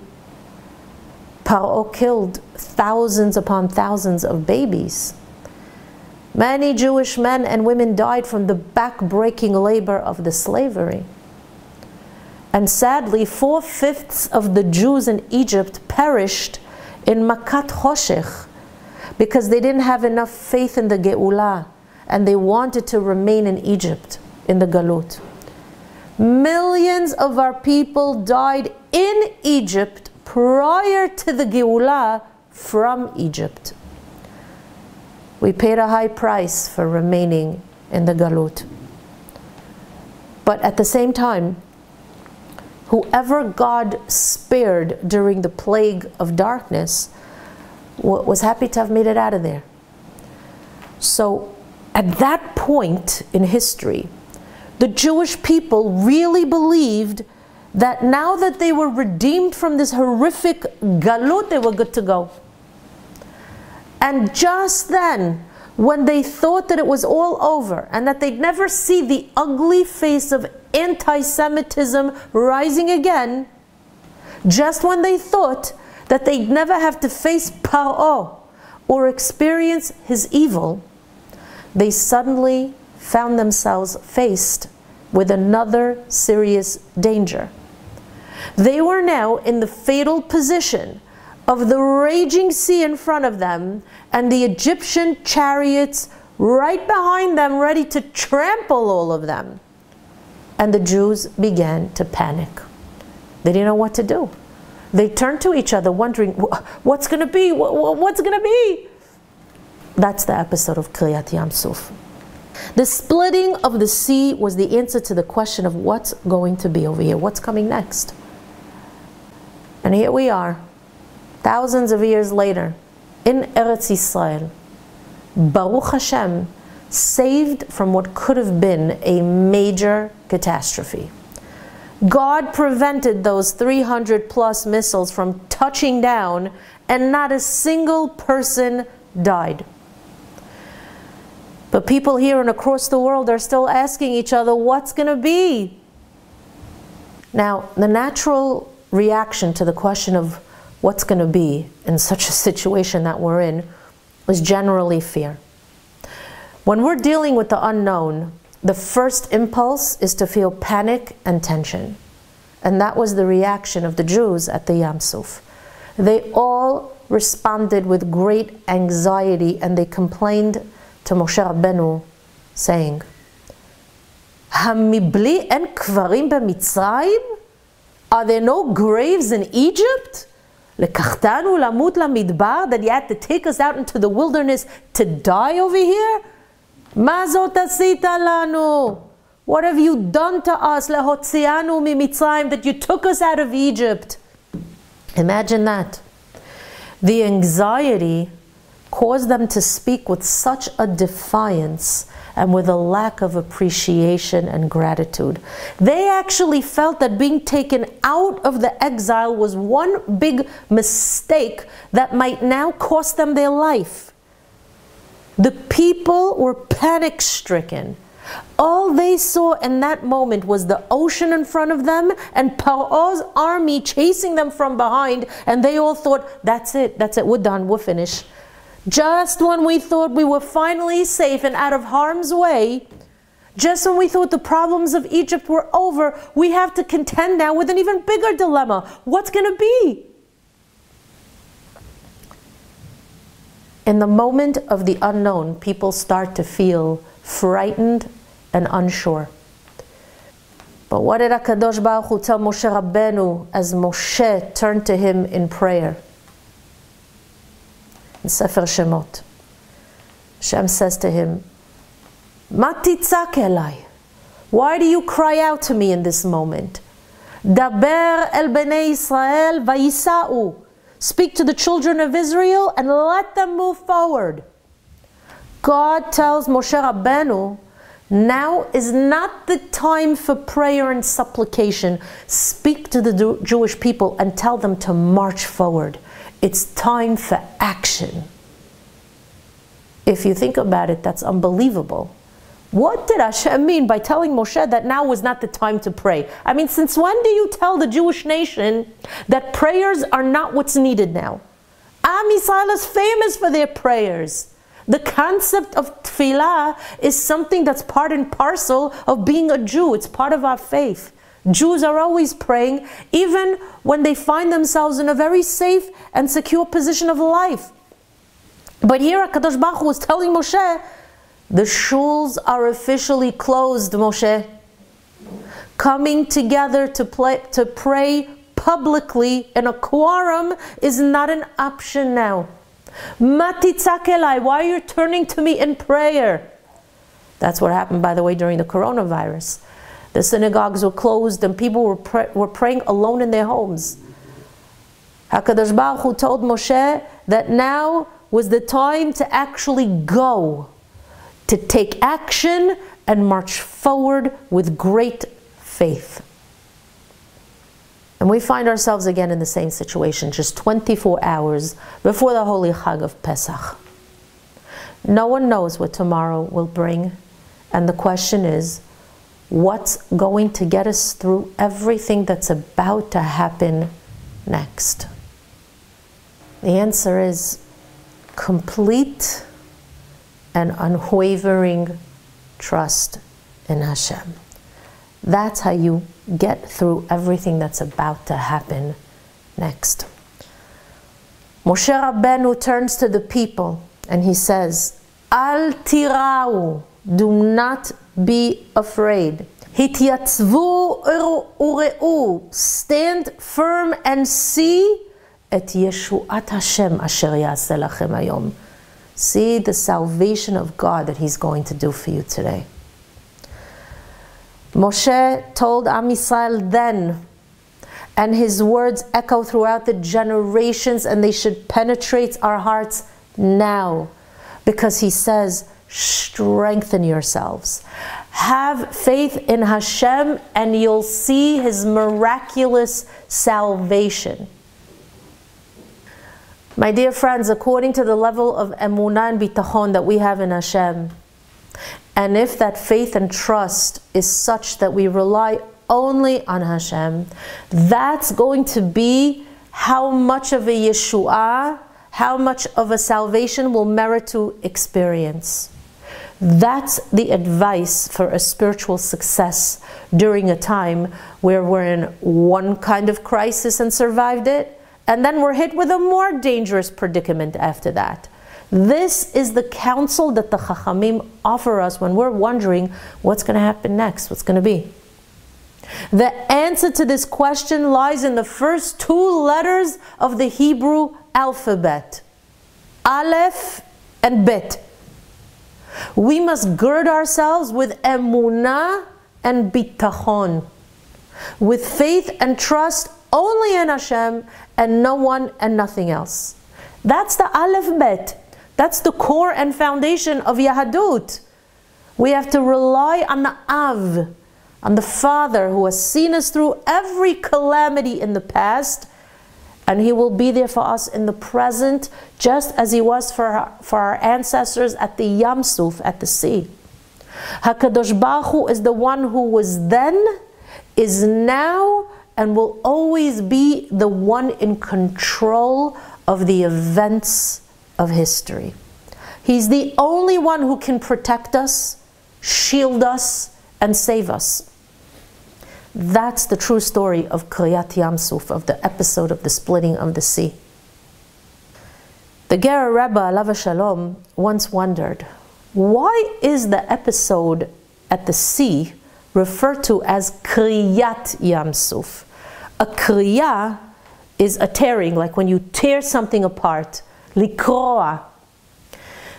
Paro killed thousands upon thousands of babies. Many Jewish men and women died from the back-breaking labor of the slavery. And sadly, 4/5 of the Jews in Egypt perished in Makat Choshech because they didn't have enough faith in the Geulah and they wanted to remain in Egypt, in the Galut. Millions of our people died in Egypt prior to the Geulah from Egypt. We paid a high price for remaining in the Galut. But at the same time, whoever God spared during the plague of darkness was happy to have made it out of there. So at that point in history, the Jewish people really believed that now that they were redeemed from this horrific Galut, they were good to go. And just then, when they thought that it was all over and that they'd never see the ugly face of anti-Semitism rising again, just when they thought that they'd never have to face Paro or experience his evil, they suddenly found themselves faced with another serious danger. They were now in the fatal position of the raging sea in front of them and the Egyptian chariots right behind them, ready to trample all of them. And the Jews began to panic. They didn't know what to do. They turned to each other wondering, what's going to be? What's going to be? That's the episode of Kriyat Yam Suf. The splitting of the sea was the answer to the question of what's going to be over here, what's coming next. And here we are, thousands of years later, in Eretz Yisrael, Baruch Hashem, saved from what could have been a major catastrophe. God prevented those 300+ missiles from touching down, and not a single person died. But people here and across the world are still asking each other, what's going to be? Now, the natural reaction to the question of what's going to be in such a situation that we're in is generally fear. When we're dealing with the unknown, the first impulse is to feel panic and tension. And that was the reaction of the Jews at the Yam Suf. They all responded with great anxiety, and they complained to Moshe Rabbeinu, saying, "Hamibli en kvarim b'Mitzrayim? Are there no graves in Egypt? Lekachtanu lamut lamidbar, that you had to take us out into the wilderness to die over here? Ma zot asita lanu? What have you done to us? Lehotzianu mimitzrayim, that you took us out of Egypt." Imagine that. The anxiety caused them to speak with such a defiance and with a lack of appreciation and gratitude. They actually felt that being taken out of the exile was one big mistake that might now cost them their life. The people were panic-stricken. All they saw in that moment was the ocean in front of them and Paro's army chasing them from behind, and they all thought, that's it, we're done, we're finished. Just when we thought we were finally safe and out of harm's way, just when we thought the problems of Egypt were over, we have to contend now with an even bigger dilemma. What's going to be? In the moment of the unknown, people start to feel frightened and unsure. But what did HaKadosh Baruch Hu tell Moshe Rabbeinu as Moshe turned to him in prayer? In Sefer Shemot, Hashem says to him, "Ma titzak elai? Why do you cry out to me in this moment? Daber el bnei Yisrael vayisa'u. Speak to the children of Israel and let them move forward." God tells Moshe Rabbeinu, now is not the time for prayer and supplication. Speak to the Jewish people and tell them to march forward. It's time for action. If you think about it, that's unbelievable. What did Hashem mean by telling Moshe that now was not the time to pray? I mean, since when do you tell the Jewish nation that prayers are not what's needed now? Am Yisrael is famous for their prayers. The concept of tefillah is something that's part and parcel of being a Jew. It's part of our faith. Jews are always praying, even when they find themselves in a very safe and secure position of life. But here HaKadosh Baruch Hu was telling Moshe, the shuls are officially closed, Moshe. Coming together to pray publicly in a quorum is not an option now. Ma titzak elai, why are you turning to me in prayer? That's what happened, by the way, during the coronavirus. The synagogues were closed and people were praying alone in their homes. HaKadosh Baruch Hu told Moshe that now was the time to actually go, to take action and march forward with great faith. And we find ourselves again in the same situation, just 24 hours before the Holy Chag of Pesach. No one knows what tomorrow will bring, and the question is, what's going to get us through everything that's about to happen next? The answer is complete and unwavering trust in Hashem. That's how you get through everything that's about to happen next. Moshe Rabbeinu turns to the people and he says, "Al tirau, do not be afraid. Hityatzvu ureu, stand firm and see et Yeshuat Hashem asher yaseh lachem hayom. See the salvation of God that He's going to do for you today." Moshe told Am Yisrael then, and his words echo throughout the generations, and they should penetrate our hearts now, because he says, strengthen yourselves. Have faith in Hashem and you'll see His miraculous salvation. My dear friends, according to the level of emunah and bitachon that we have in Hashem, And if that faith and trust is such that we rely only on Hashem, that's going to be how much of a Yeshua, how much of a salvation we'll merit to experience. That's the advice for a spiritual success during a time where we're in one kind of crisis and survived it, and then we're hit with a more dangerous predicament after that. This is the counsel that the Chachamim offer us when we're wondering what's going to happen next, what's going to be. The answer to this question lies in the first two letters of the Hebrew alphabet, Aleph and Bet. We must gird ourselves with emunah and bitachon, with faith and trust only in Hashem and no one and nothing else. That's the Aleph Bet. That's the core and foundation of Yahadut. We have to rely on the Av, on the Father who has seen us through every calamity in the past, and He will be there for us in the present, just as He was for our ancestors at the Yam Suf, at the sea. HaKadosh Baruch Hu is the one who was then, is now, and will always be the one in control of the events of history. He's the only one who can protect us, shield us, and save us. That's the true story of Kriyat Yam Suf, of the episode of the splitting of the sea. The Ger Rebbe, Alav HaShalom, once wondered, why is the episode at the sea referred to as Kriyat Yam Suf? A Kriya is a tearing, like when you tear something apart, Likroa.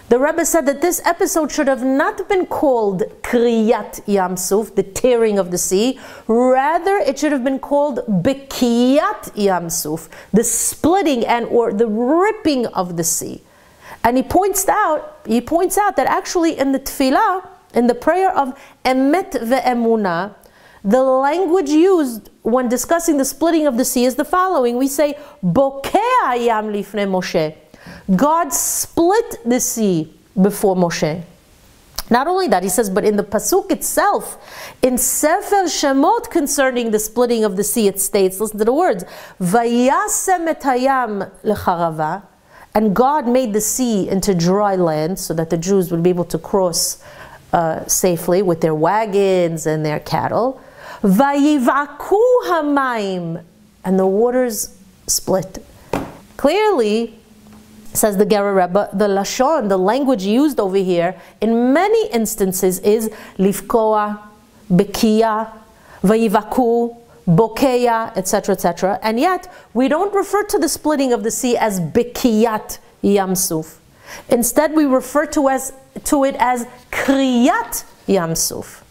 The Rebbe said that this episode should have not been called Kriyat Yam Suf, the tearing of the sea. Rather, it should have been called Bekiyat Yam Suf, the splitting and or the ripping of the sea. And he points out that actually in the Tefillah, in the prayer of Emet ve'emunah, the language used when discussing the splitting of the sea is the following. We say Bokea Yam Lifnei Moshe. God split the sea before Moshe. Not only that, he says, but in the Pasuk itself, in Sefer Shemot concerning the splitting of the sea, it states, listen to the words, Vayasem et hayam lecharava, and God made the sea into dry land so that the Jews would be able to cross safely with their wagons and their cattle. Vayivaku hamayim, and the waters split. Clearly, says the Ger Rebbe, the lashon, the language used over here, in many instances is lifkoa, bekiya, vayivaku, bokeya, etc., etc. And yet, we don't refer to the splitting of the sea as bekiyat Yam Suf. Instead, we refer to it as kriyat Yam Suf.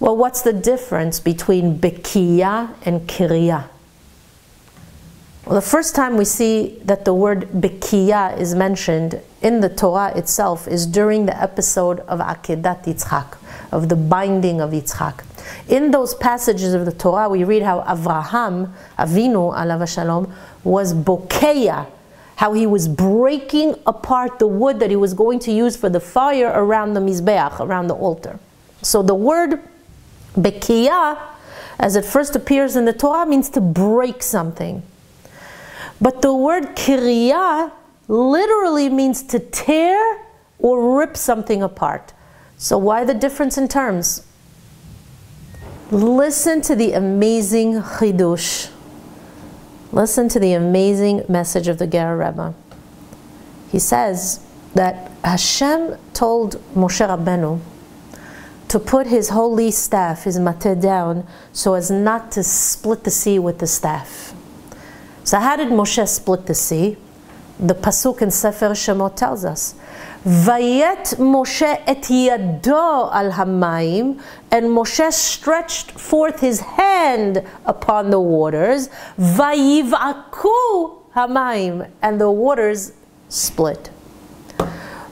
Well, what's the difference between bekiya and kriya? Well, the first time we see that the word Bekiyah is mentioned in the Torah itself is during the episode of Akedat Yitzchak, of the binding of Yitzchak. In those passages of the Torah, we read how Avraham, Avinu, Alav HaShalom, was Bokeya, how he was breaking apart the wood that he was going to use for the fire around the Mizbeach, around the altar. So the word Bekiyah, as it first appears in the Torah, means to break something. But the word Kiriyah literally means to tear or rip something apart. So why the difference in terms? Listen to the amazing Chidush. Listen to the amazing message of the Ger Rebbe. He says that Hashem told Moshe Rabbeinu to put his holy staff, his mateh, down so as not to split the sea with the staff. So how did Moshe split the sea? The Pasuk in Sefer Shemot tells us, Vayet Moshe et yado al hamayim, and Moshe stretched forth his hand upon the waters, Vayivaku hamayim, and the waters split.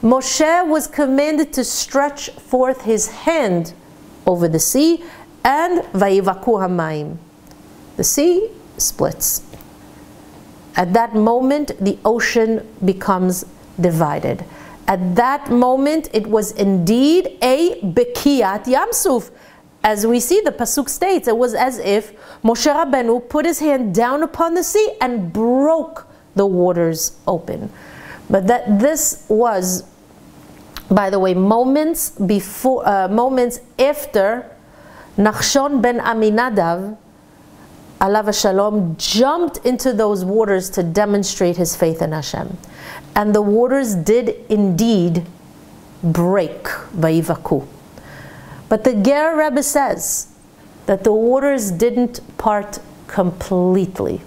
Moshe was commanded to stretch forth his hand over the sea, and Vayivaku hamayim. The sea splits. At that moment, the ocean becomes divided. At that moment, it was indeed a Bekiyat Yamsuf. As we see, the Pasuk states, it was as if Moshe Rabbeinu put his hand down upon the sea and broke the waters open. But that this was, by the way, moments after Nachshon ben Aminadav, alav hashalom, jumped into those waters to demonstrate his faith in Hashem. And the waters did indeed break, vayivaku. But the Ger Rebbe says that the waters didn't part completely.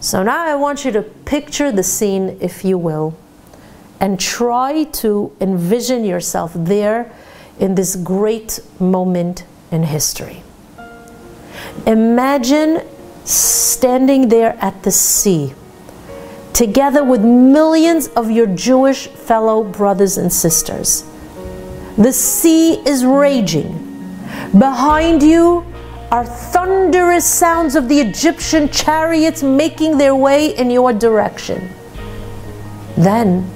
So now I want you to picture the scene, if you will, and try to envision yourself there in this great moment in history. Imagine standing there at the sea, together with millions of your Jewish fellow brothers and sisters. The sea is raging. Behind you are thunderous sounds of the Egyptian chariots making their way in your direction. Then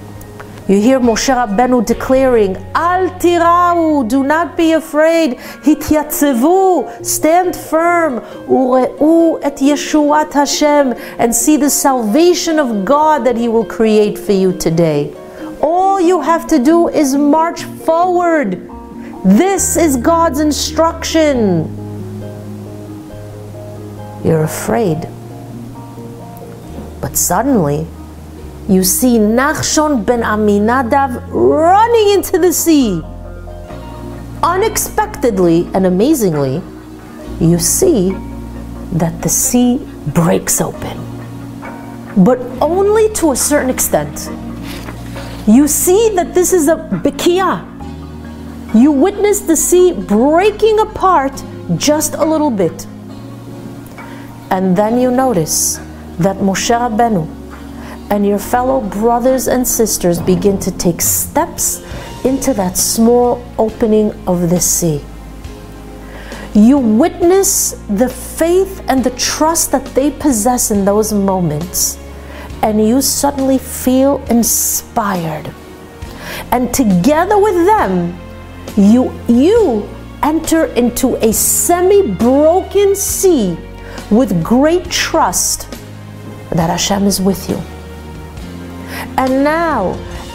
you hear Moshe Rabbeinu declaring, Al tirau, do not be afraid, hityatzvu, stand firm, ureu et Yeshuat Hashem, and see the salvation of God that He will create for you today. All you have to do is march forward. This is God's instruction. You're afraid. But suddenly, you see Nachshon ben Aminadav running into the sea. Unexpectedly and amazingly, you see that the sea breaks open. But only to a certain extent. You see that this is a Bekiah. You witness the sea breaking apart just a little bit. And then you notice that Moshe Rabbeinu and your fellow brothers and sisters begin to take steps into that small opening of the sea. You witness the faith and the trust that they possess in those moments. And you suddenly feel inspired. And together with them, you enter into a semi-broken sea with great trust that Hashem is with you. And now,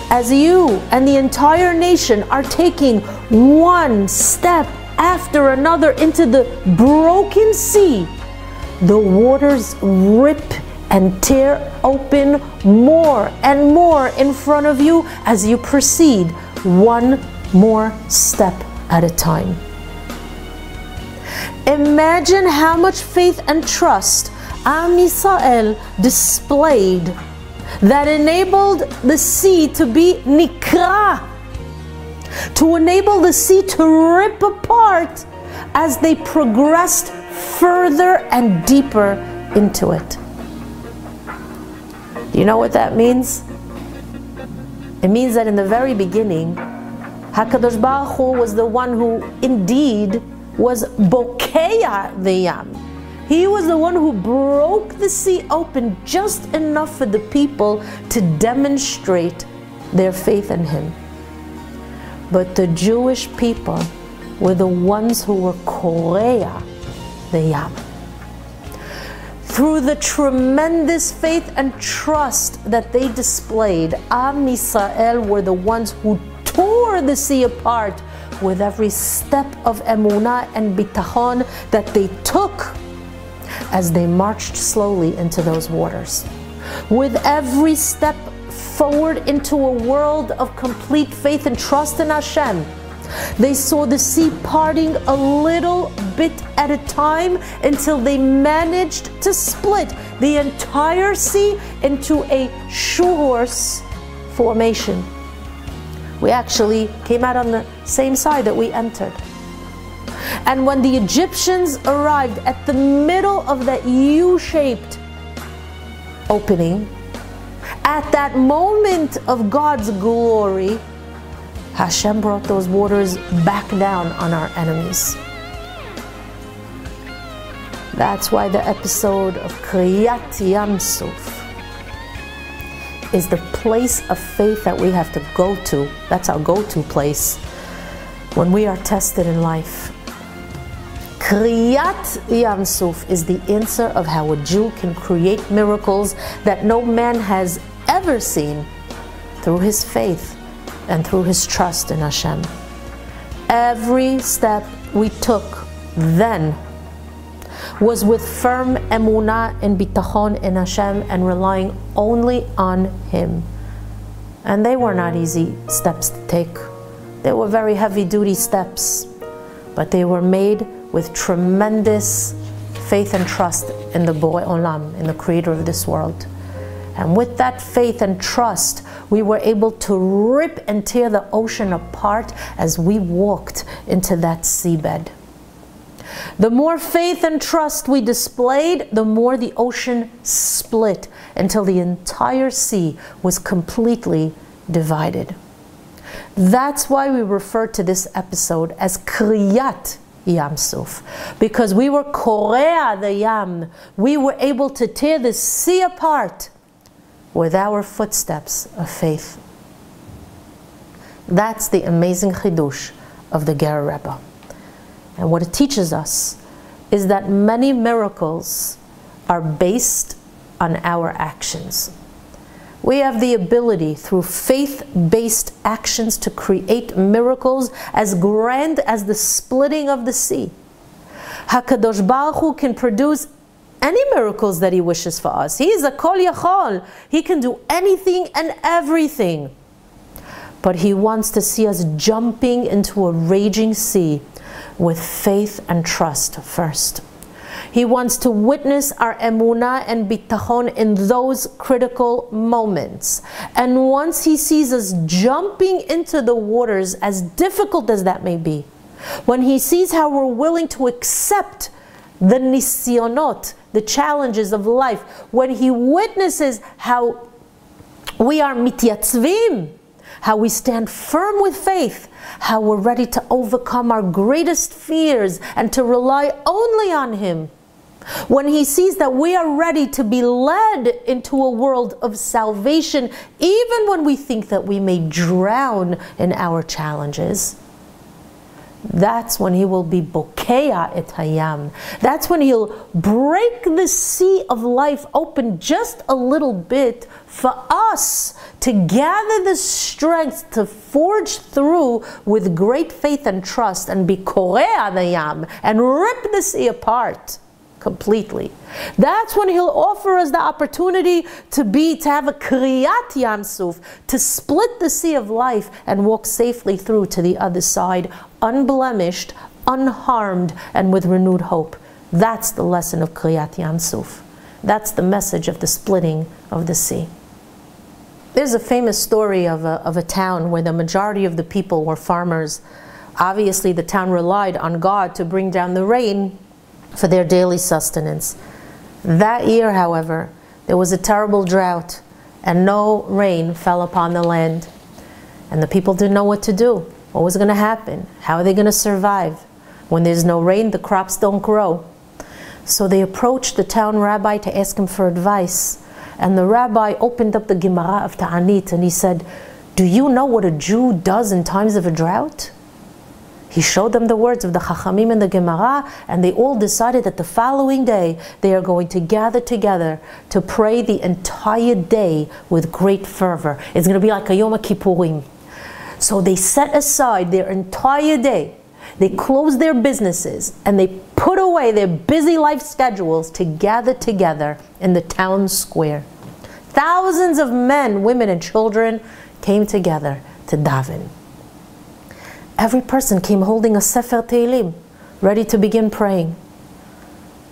as you and the entire nation are taking one step after another into the broken sea, the waters rip and tear open more and more in front of you as you proceed one more step at a time. Imagine how much faith and trust Am Yisrael displayed that enabled the sea to be nikra, to enable the sea to rip apart as they progressed further and deeper into it. You know what that means? It means that in the very beginning, HaKadosh Baruch Hu was the one who indeed was Bokeya the Yam. He was the one who broke the sea open just enough for the people to demonstrate their faith in Him. But the Jewish people were the ones who were Koreya the Yam. Through the tremendous faith and trust that they displayed, Am Yisrael were the ones who tore the sea apart with every step of emunah and bitachon that they took as they marched slowly into those waters. With every step forward into a world of complete faith and trust in Hashem, they saw the sea parting a little bit at a time until they managed to split the entire sea into a shoehorse formation. We actually came out on the same side that we entered. And when the Egyptians arrived at the middle of that U-shaped opening, at that moment of God's glory, Hashem brought those waters back down on our enemies. That's why the episode of Kriyat Yam Suf is the place of faith that we have to go to. That's our go-to place when we are tested in life. Kriyat Yam Suf is the answer of how a Jew can create miracles that no man has ever seen through his faith and through his trust in Hashem. Every step we took then was with firm emunah and bitachon in Hashem and relying only on Him. And they were not easy steps to take. They were very heavy-duty steps, but they were made with tremendous faith and trust in the Borei Olam, in the Creator of this world. And with that faith and trust, we were able to rip and tear the ocean apart as we walked into that seabed. The more faith and trust we displayed, the more the ocean split until the entire sea was completely divided. That's why we refer to this episode as Kriyat Yam Suf, because we were Korea the Yam. We were able to tear the sea apart with our footsteps of faith. That's the amazing chidush of the Ger Rebbe. And what it teaches us is that many miracles are based on our actions. We have the ability through faith-based actions to create miracles as grand as the splitting of the sea. HaKadosh Baruch Hu can produce any miracles that He wishes for us. He is a Kol Yachol. He can do anything and everything. But He wants to see us jumping into a raging sea with faith and trust first. He wants to witness our emunah and bitachon in those critical moments. And once He sees us jumping into the waters, as difficult as that may be, when He sees how we're willing to accept the nisyonot, the challenges of life, when He witnesses how we are mityatzvim, how we stand firm with faith, how we're ready to overcome our greatest fears and to rely only on Him. When He sees that we are ready to be led into a world of salvation, even when we think that we may drown in our challenges, that's when He will be bokeya et hayam. That's when He'll break the sea of life open just a little bit for us to gather the strength to forge through with great faith and trust and be korea the yam and rip the sea apart completely. That's when He'll offer us the opportunity to have a kriyat yam suf, to split the sea of life and walk safely through to the other side, unblemished, unharmed, and with renewed hope. That's the lesson of kriyat yam suf. That's the message of the splitting of the sea. There's a famous story of a town where the majority of the people were farmers. Obviously, the town relied on God to bring down the rain for their daily sustenance. That year, however, there was a terrible drought and no rain fell upon the land. And the people didn't know what to do. What was going to happen? How are they going to survive? When there's no rain, the crops don't grow. So they approached the town rabbi to ask him for advice. And the rabbi opened up the Gemara of Ta'anit and he said, "Do you know what a Jew does in times of a drought?" He showed them the words of the Chachamim and the Gemara, and they all decided that the following day they are going to gather together to pray the entire day with great fervor. It's going to be like a Yom Kippurim. So they set aside their entire day. They closed their businesses and they put away their busy life schedules to gather together in the town square. Thousands of men, women, and children came together to daven. Every person came holding a Sefer Tehillim, ready to begin praying.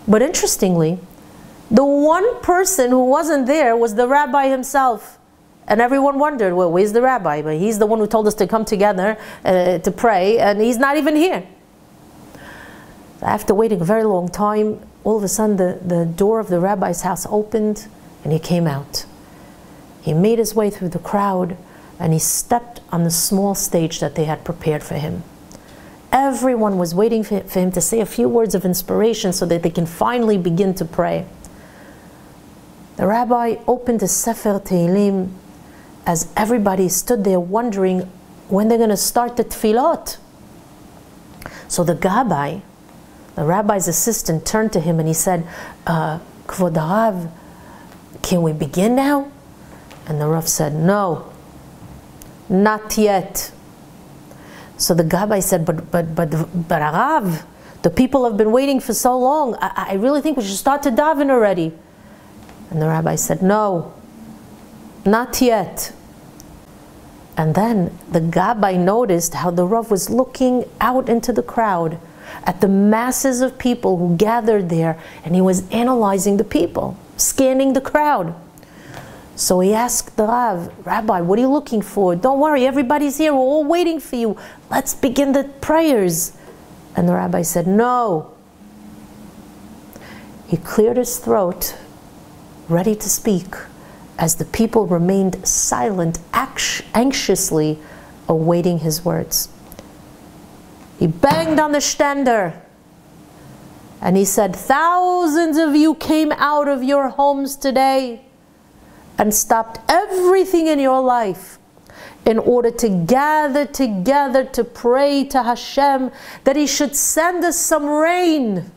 But interestingly, the one person who wasn't there was the rabbi himself. And everyone wondered, well, where's the rabbi? But he's the one who told us to come together to pray, and he's not even here. After waiting a very long time, all of a sudden the door of the rabbi's house opened, and he came out. He made his way through the crowd, and he stepped on the small stage that they had prepared for him. Everyone was waiting for him to say a few words of inspiration so that they can finally begin to pray. The rabbi opened the Sefer Tehillim as everybody stood there wondering when they're going to start the tefillot. So the gabbai, the rabbi's assistant, turned to him and he said, Kvod Rav, can we begin now? And the Rav said, no, not yet. So the gabbai said, but Rav, the people have been waiting for so long. I really think we should start to daven already. And the rabbi said, no, not yet. And then the gabbai noticed how the Rav was looking out into the crowd at the masses of people who gathered there, and he was analyzing the people, scanning the crowd. So he asked the Rav, Rabbi, what are you looking for? Don't worry, everybody's here, we're all waiting for you. Let's begin the prayers. And the rabbi said, no. He cleared his throat, ready to speak, as the people remained silent, anxiously awaiting his words. He banged on the shtender and he said, thousands of you came out of your homes today and stopped everything in your life in order to gather together to pray to Hashem that He should send us some rain.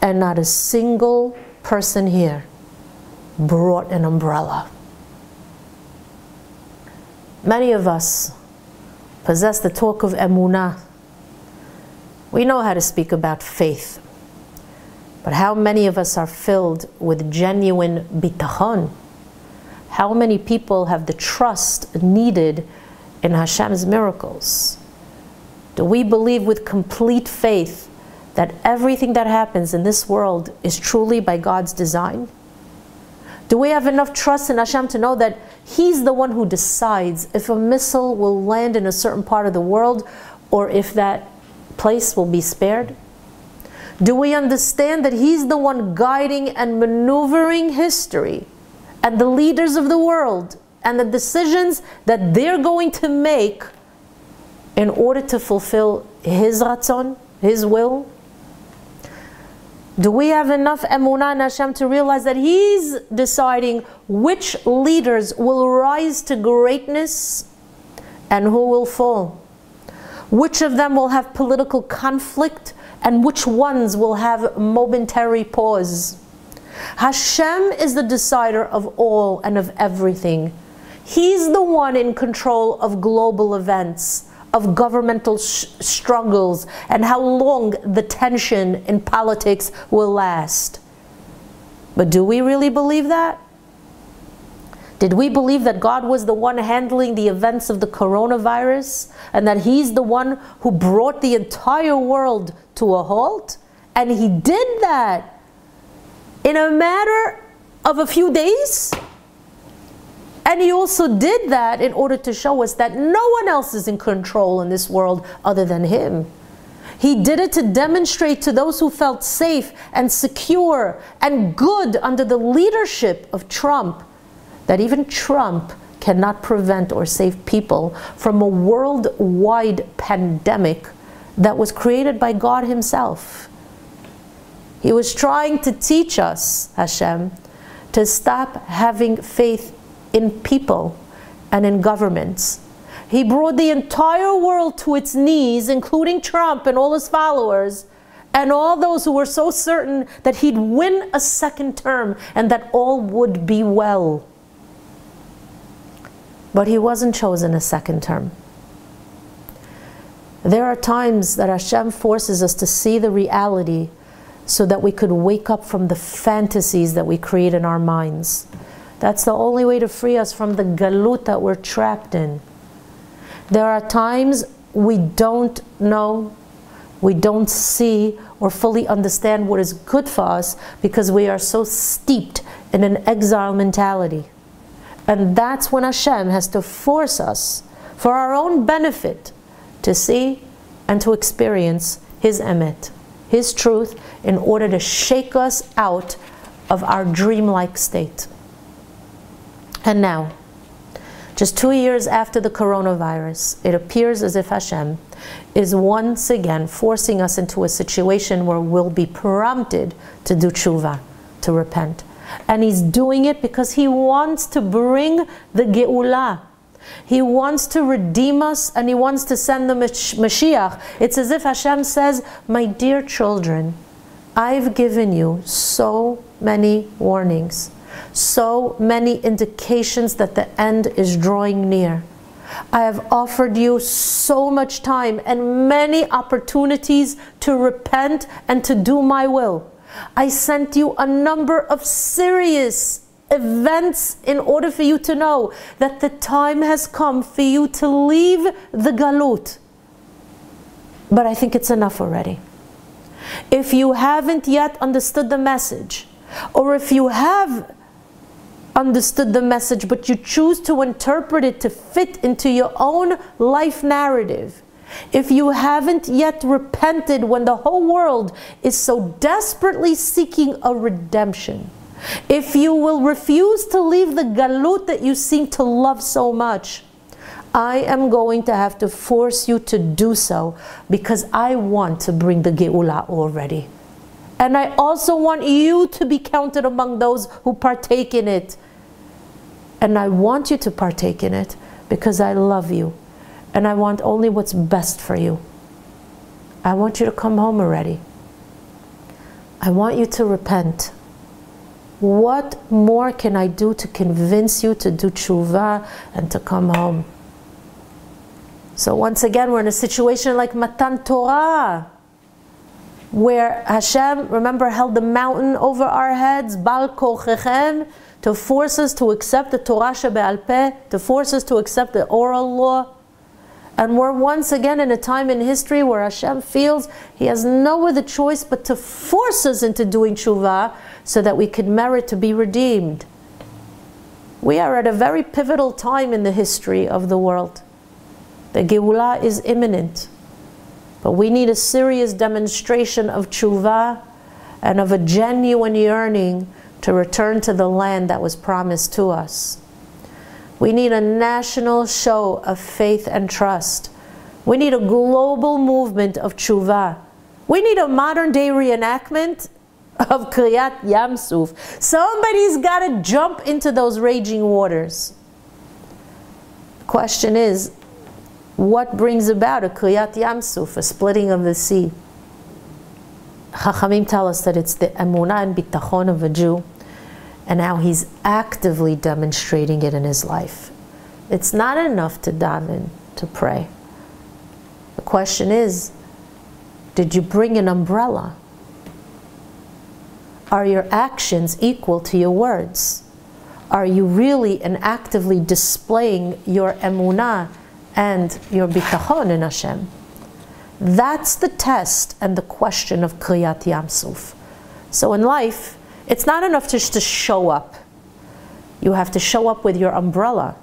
And not a single person here brought an umbrella. Many of us possess the talk of emunah. We know how to speak about faith. But how many of us are filled with genuine bitachon? How many people have the trust needed in Hashem's miracles? Do we believe with complete faith that everything that happens in this world is truly by God's design? Do we have enough trust in Hashem to know that He's the one who decides if a missile will land in a certain part of the world or if that place will be spared? Do we understand that He's the one guiding and maneuvering history and the leaders of the world and the decisions that they're going to make in order to fulfill His ratzon, His will? Do we have enough emunah in Hashem to realize that He's deciding which leaders will rise to greatness and who will fall? Which of them will have political conflict? And which ones will have momentary pause? Hashem is the decider of all and of everything. He's the one in control of global events, of governmental struggles, and how long the tension in politics will last. But do we really believe that? Did we believe that God was the one handling the events of the coronavirus and that He's the one who brought the entire world to a halt? And He did that in a matter of a few days. And He also did that in order to show us that no one else is in control in this world other than Him. He did it to demonstrate to those who felt safe and secure and good under the leadership of Trump that even Trump cannot prevent or save people from a worldwide pandemic that was created by God Himself. He was trying to teach us, Hashem, to stop having faith in people and in governments. He brought the entire world to its knees, including Trump and all his followers, and all those who were so certain that he'd win a second term and that all would be well. But he wasn't chosen a second term. There are times that Hashem forces us to see the reality so that we could wake up from the fantasies that we create in our minds. That's the only way to free us from the galut that we're trapped in. There are times we don't know, we don't see, or fully understand what is good for us because we are so steeped in an exile mentality. And that's when Hashem has to force us, for our own benefit, to see and to experience His emet, His truth, in order to shake us out of our dreamlike state. And now, just 2 years after the coronavirus, it appears as if Hashem is once again forcing us into a situation where we'll be prompted to do tshuva, to repent. And he's doing it because he wants to bring the Geulah. He wants to redeem us, and he wants to send the Mashiach. It's as if Hashem says, my dear children, I've given you so many warnings, so many indications that the end is drawing near. I have offered you so much time and many opportunities to repent and to do my will. I sent you a number of serious events in order for you to know that the time has come for you to leave the galut. But I think it's enough already. If you haven't yet understood the message, or if you have understood the message but you choose to interpret it to fit into your own life narrative, if you haven't yet repented when the whole world is so desperately seeking a redemption, if you will refuse to leave the galut that you seem to love so much, I am going to have to force you to do so, because I want to bring the Geulah already. And I also want you to be counted among those who partake in it. And I want you to partake in it because I love you. And I want only what's best for you. I want you to come home already. I want you to repent. What more can I do to convince you to do tshuva and to come home? So once again, we're in a situation like Matan Torah, where Hashem, remember, held the mountain over our heads, Bal Kochechem, to force us to accept the Torah Shebe'al Peh, to force us to accept the oral law. And we're once again in a time in history where Hashem feels he has no other choice but to force us into doing tshuva so that we could merit to be redeemed. We are at a very pivotal time in the history of the world. The Geulah is imminent. But we need a serious demonstration of tshuva and of a genuine yearning to return to the land that was promised to us. We need a national show of faith and trust. We need a global movement of tshuva. We need a modern day reenactment of Kriyat Yam Suf. Somebody's got to jump into those raging waters. The question is, what brings about a Kriyat Yam Suf, a splitting of the sea? Chachamim tell us that it's the emunah and bitachon of a Jew. And now he's actively demonstrating it in his life. It's not enough to daven, to pray. The question is, did you bring an umbrella? Are your actions equal to your words? Are you really and actively displaying your emunah and your bitachon in Hashem? That's the test and the question of Kriyat Yam Suf. So in life, it's not enough just to show up. You have to show up with your umbrella.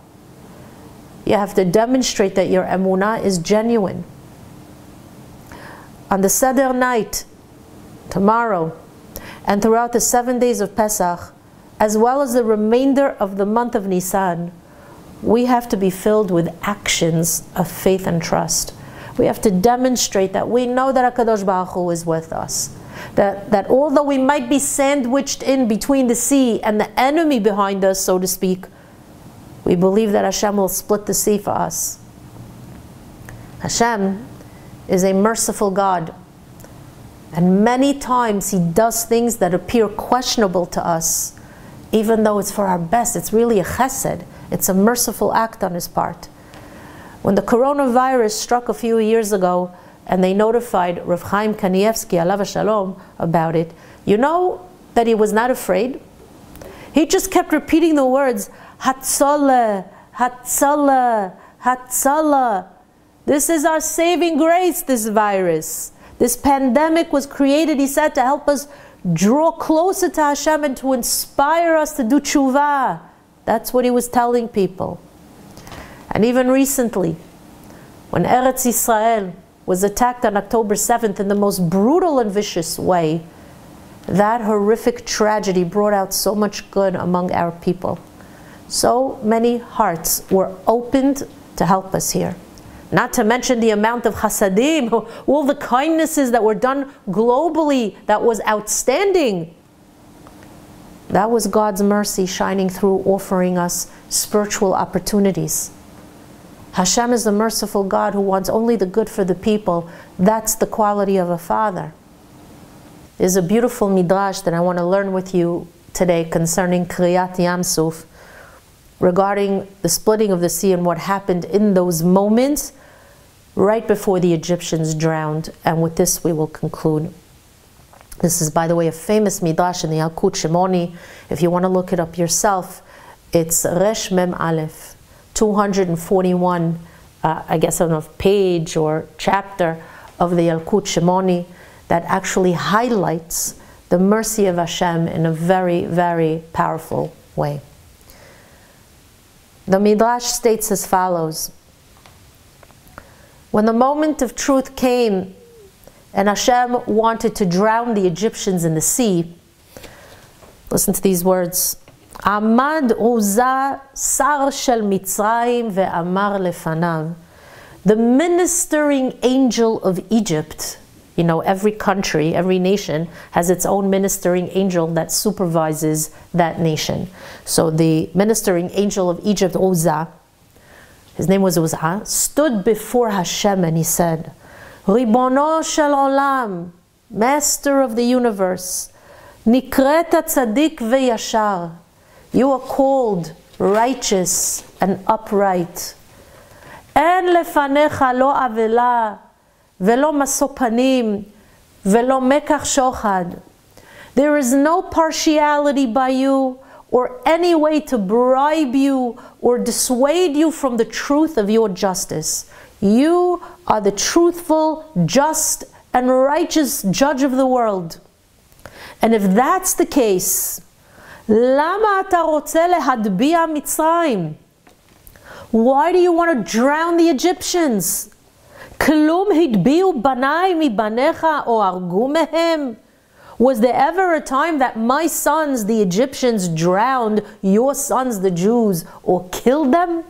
You have to demonstrate that your emunah is genuine. On the Seder night, tomorrow, and throughout the 7 days of Pesach, as well as the remainder of the month of Nisan, we have to be filled with actions of faith and trust. We have to demonstrate that we know that HaKadosh Baruch Hu is with us. That although we might be sandwiched in between the sea and the enemy behind us, so to speak, we believe that Hashem will split the sea for us. Hashem is a merciful God. And many times he does things that appear questionable to us, even though it's for our best. It's really a chesed. It's a merciful act on his part. When the coronavirus struck a few years ago, and they notified Rav Chaim Kanievsky, alav hashalom, about it, you know that he was not afraid? He just kept repeating the words, Hatzalah, Hatzalah, Hatzalah. This is our saving grace, this virus. This pandemic was created, he said, to help us draw closer to Hashem and to inspire us to do tshuva. That's what he was telling people. And even recently, when Eretz Yisrael was attacked on October 7th in the most brutal and vicious way, that horrific tragedy brought out so much good among our people. So many hearts were opened to help us here. Not to mention the amount of chasadim, all the kindnesses that were done globally that was outstanding. That was God's mercy shining through, offering us spiritual opportunities. Hashem is the merciful God who wants only the good for the people. That's the quality of a father. There's a beautiful midrash that I want to learn with you today concerning Kriyat Yam Suf, regarding the splitting of the sea and what happened in those moments right before the Egyptians drowned. And with this we will conclude. This is, by the way, a famous midrash in the Yalkut Shimoni. If you want to look it up yourself, it's Resh Mem Aleph, 241, I guess, I don't know, page or chapter of the Yalkut Shimoni that actually highlights the mercy of Hashem in a very, very powerful way. The midrash states as follows: when the moment of truth came and Hashem wanted to drown the Egyptians in the sea, listen to these words. Amad Uzzah sar shel Mitzrayim ve'amar lefanav. The ministering angel of Egypt, you know, every country, every nation has its own ministering angel that supervises that nation. So the ministering angel of Egypt, Uzzah, his name was Uzzah, stood before Hashem and he said, Ribono shel olam, master of the universe, nikreta tzadik veyashar, you are called righteous and upright. En lefanecha lo avela velo masopanim velo mekach shochad. There is no partiality by you or any way to bribe you or dissuade you from the truth of your justice. You are the truthful, just, and righteous judge of the world. And if that's the case, Lama ata rotze lehadbiya Mitzrayim? Why do you want to drown the Egyptians? Klum hidbiu banai mi banecha o argu mehem. Was there ever a time that my sons, the Egyptians, drowned your sons, the Jews, or killed them?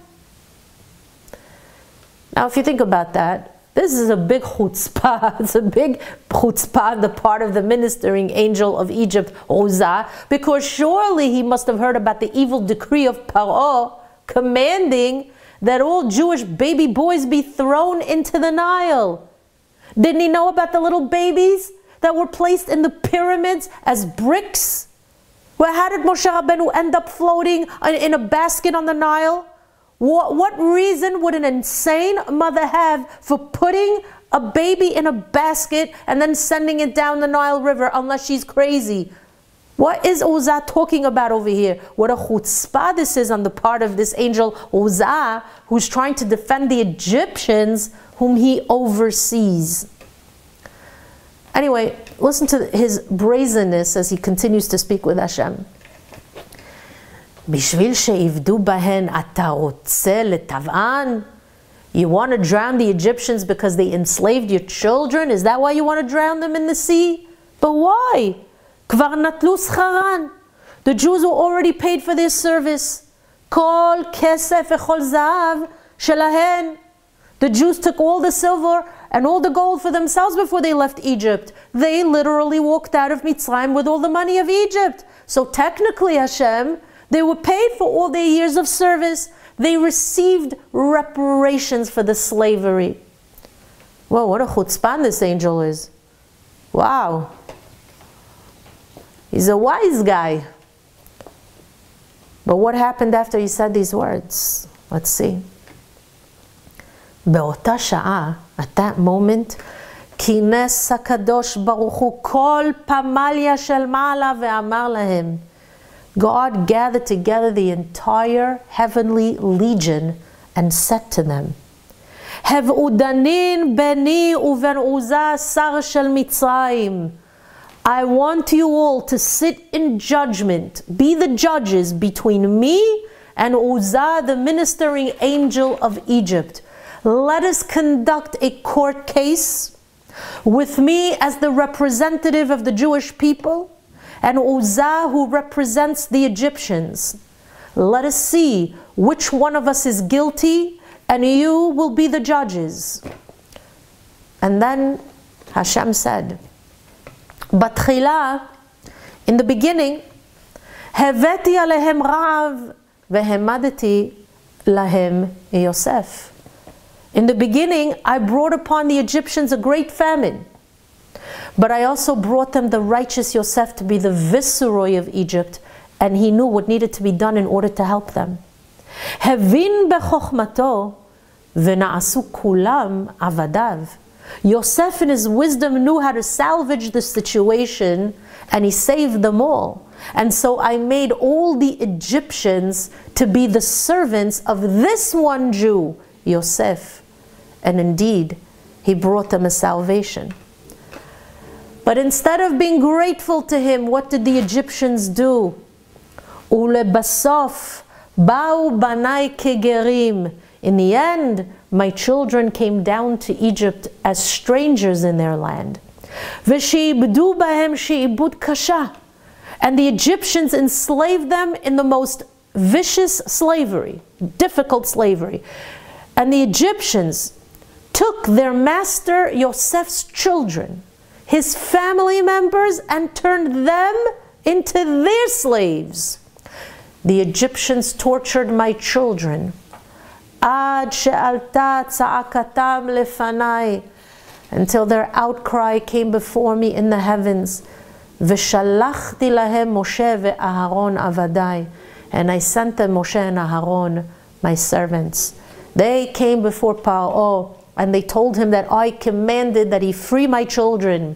Now, if you think about that, this is a big chutzpah. It's a big chutzpah on the part of the ministering angel of Egypt, Uzzah, because surely he must have heard about the evil decree of Paro commanding that all Jewish baby boys be thrown into the Nile. Didn't he know about the little babies that were placed in the pyramids as bricks? Well, how did Moshe Rabbeinu end up floating in a basket on the Nile? What reason would an insane mother have for putting a baby in a basket and then sending it down the Nile River unless she's crazy? What is Uzzah talking about over here? What a chutzpah this is on the part of this angel Uzzah, who's trying to defend the Egyptians whom he oversees. Anyway, listen to his brazenness as he continues to speak with Hashem. Bishvil she'ivdu bahen ata rotze letav'an? You want to drown the Egyptians because they enslaved your children? Is that why you want to drown them in the sea? But why? Kvar natlu scharan. The Jews were already paid for their service. Kol kesef echol zahav shelahen. The Jews took all the silver and all the gold for themselves before they left Egypt. They literally walked out of Mitzrayim with all the money of Egypt. So technically, Hashem, they were paid for all their years of service. They received reparations for the slavery. Whoa, what a chutzpah this angel is. Wow. He's a wise guy. But what happened after he said these words? Let's see. Be'ota sha'a, at that moment, kines hakadosh baruch hu kol pamalia shel ma'ala ve'amar lahem. God gathered together the entire heavenly legion and said to them, Hev'udanin beni uven Uzzah sar shel Mitzrayim. I want you all to sit in judgment, be the judges between me and Uzzah, the ministering angel of Egypt. Let us conduct a court case with me as the representative of the Jewish people, and Uzzah, who represents the Egyptians. Let us see which one of us is guilty, and you will be the judges. And then Hashem said, Batchila, in the beginning, הבאתי עליהם רעב והעמדתי להם יוסף. In the beginning, I brought upon the Egyptians a great famine, but I also brought them the righteous Yosef to be the viceroy of Egypt, and he knew what needed to be done in order to help them. Havin bechokmato vena'asu kulam avadav. Yosef in his wisdom knew how to salvage the situation, and he saved them all. And so I made all the Egyptians to be the servants of this one Jew, Yosef. And indeed, he brought them a salvation. But instead of being grateful to him, what did the Egyptians do? Ulebasof ba'u banai kegerim. In the end, my children came down to Egypt as strangers in their land. V'sheibdu bahem sheibud kasha. And the Egyptians enslaved them in the most vicious slavery, difficult slavery. And the Egyptians took their master Yosef's children, his family members, and turned them into their slaves. The Egyptians tortured my children. Ad she'alta tza'akatam lefanai, until their outcry came before me in the heavens. V'shalachti lahem Moshe ve'aharon avadai, and I sent them Moshe and Aharon, my servants. They came before Paro, and they told him that I commanded that he free my children.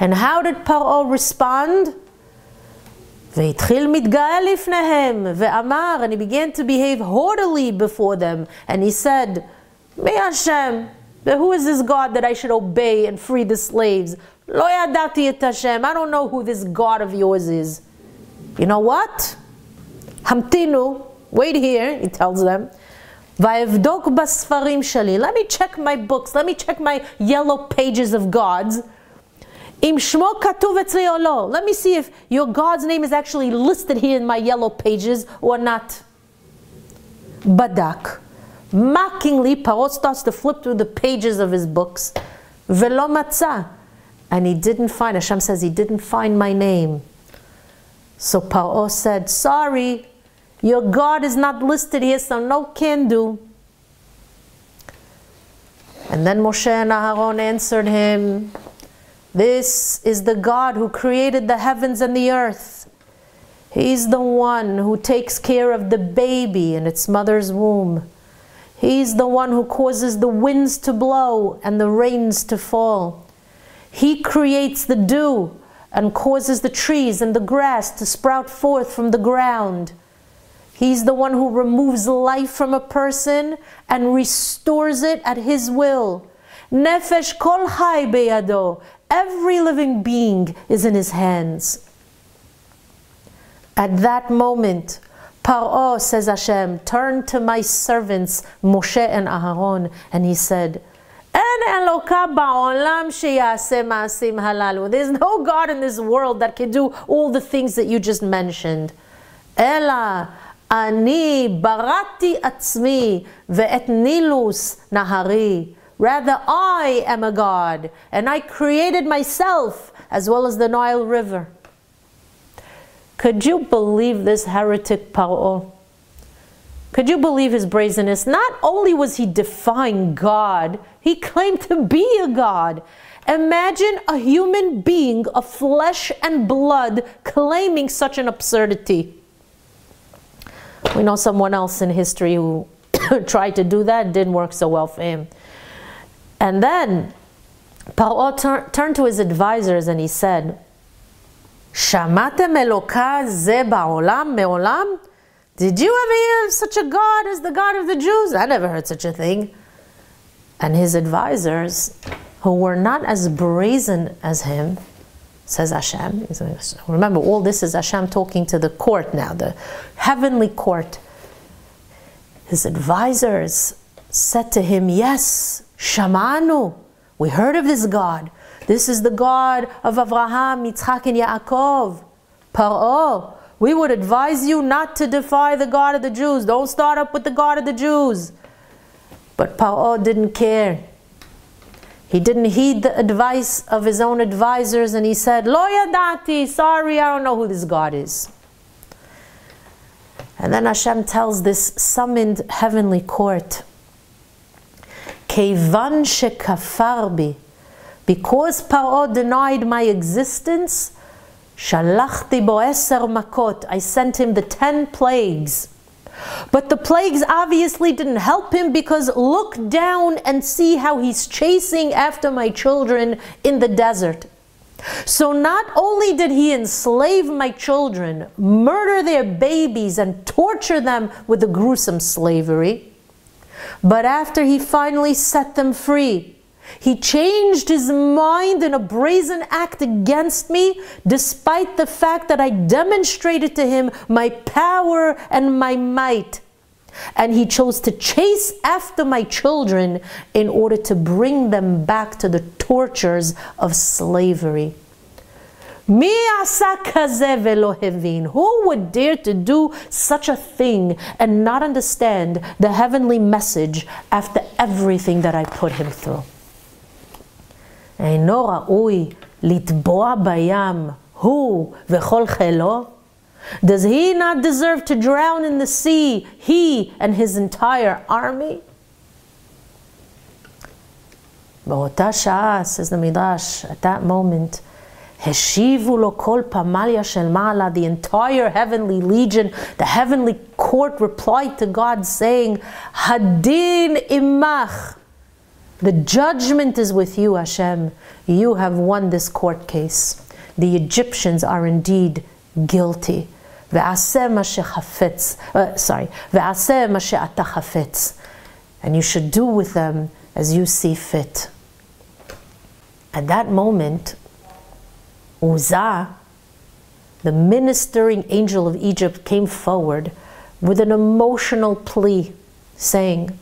And how did Paro respond? And he began to behave haughtily before them. And he said, Me Hashem, who is this God that I should obey and free the slaves? Lo yadati et Hashem, I don't know who this God of yours is. You know what? Hamtinu, wait here, he tells them. Let me check my books. Let me check my yellow pages of gods. Let me see if your God's name is actually listed here in my yellow pages or not. Badak. Mockingly, Paro starts to flip through the pages of his books. Velo matza. And he didn't find, Hashem says, he didn't find my name. So Paro said, sorry, your God is not listed here, so no can do. And then Moshe and Aharon answered him, this is the God who created the heavens and the earth. He's the one who takes care of the baby in its mother's womb. He's the one who causes the winds to blow and the rains to fall. He creates the dew and causes the trees and the grass to sprout forth from the ground. He's the one who removes life from a person and restores it at his will. Nefesh kol hai beyado. Every living being is in his hands. At that moment, Paro, says Hashem, turned to my servants Moshe and Aharon, and he said, there's no God in this world that can do all the things that you just mentioned. Ela ani barati atzmi ve'et nilus nahari. Rather, I am a God, and I created myself as well as the Nile River. Could you believe this heretic Paro? Could you believe his brazenness? Not only was he defying God, he claimed to be a God. Imagine a human being of flesh and blood claiming such an absurdity. We know someone else in history who tried to do that, didn't work so well for him. And then Paro turned to his advisors and he said, Shamatem Eloka ze ba'olam me'olam? Did you ever hear of such a God as the God of the Jews? I never heard such a thing. And his advisors, who were not as brazen as him, says Hashem. Remember, all this is Hashem talking to the court now, the heavenly court. His advisors said to him, yes, Shamanu, we heard of this God. This is the God of Avraham, Yitzchak, and Yaakov. Paro, we would advise you not to defy the God of the Jews. Don't start up with the God of the Jews. But Paro didn't care. He didn't heed the advice of his own advisors, and he said, Lo yadati, sorry, I don't know who this God is. And then Hashem tells this summoned heavenly court, Keivan shekafar bi, because Paro denied my existence, shalachti bo eser makot, I sent him the 10 plagues. But the plagues obviously didn't help him, because look down and see how he's chasing after my children in the desert. So not only did he enslave my children, murder their babies, and torture them with a gruesome slavery, but after he finally set them free, he changed his mind in a brazen act against me, despite the fact that I demonstrated to him my power and my might. And he chose to chase after my children in order to bring them back to the tortures of slavery. Mi asa kazeh velo hevin. Who would dare to do such a thing and not understand the heavenly message after everything that I put him through? אינו ראוי לטבוע בים, הוא וכל חילו? Does he not deserve to drown in the sea, he and his entire army? באותה שעה, says the Midrash, at that moment, השיבו לו כל פמליה של מעלה, the entire heavenly legion, the heavenly court replied to God saying, הדין עמך. The judgment is with you, Hashem. You have won this court case. The Egyptians are indeed guilty. Ve'aseh ma'aseh ata chafetz. And you should do with them as you see fit. At that moment, Uzzah, the ministering angel of Egypt, came forward with an emotional plea, saying,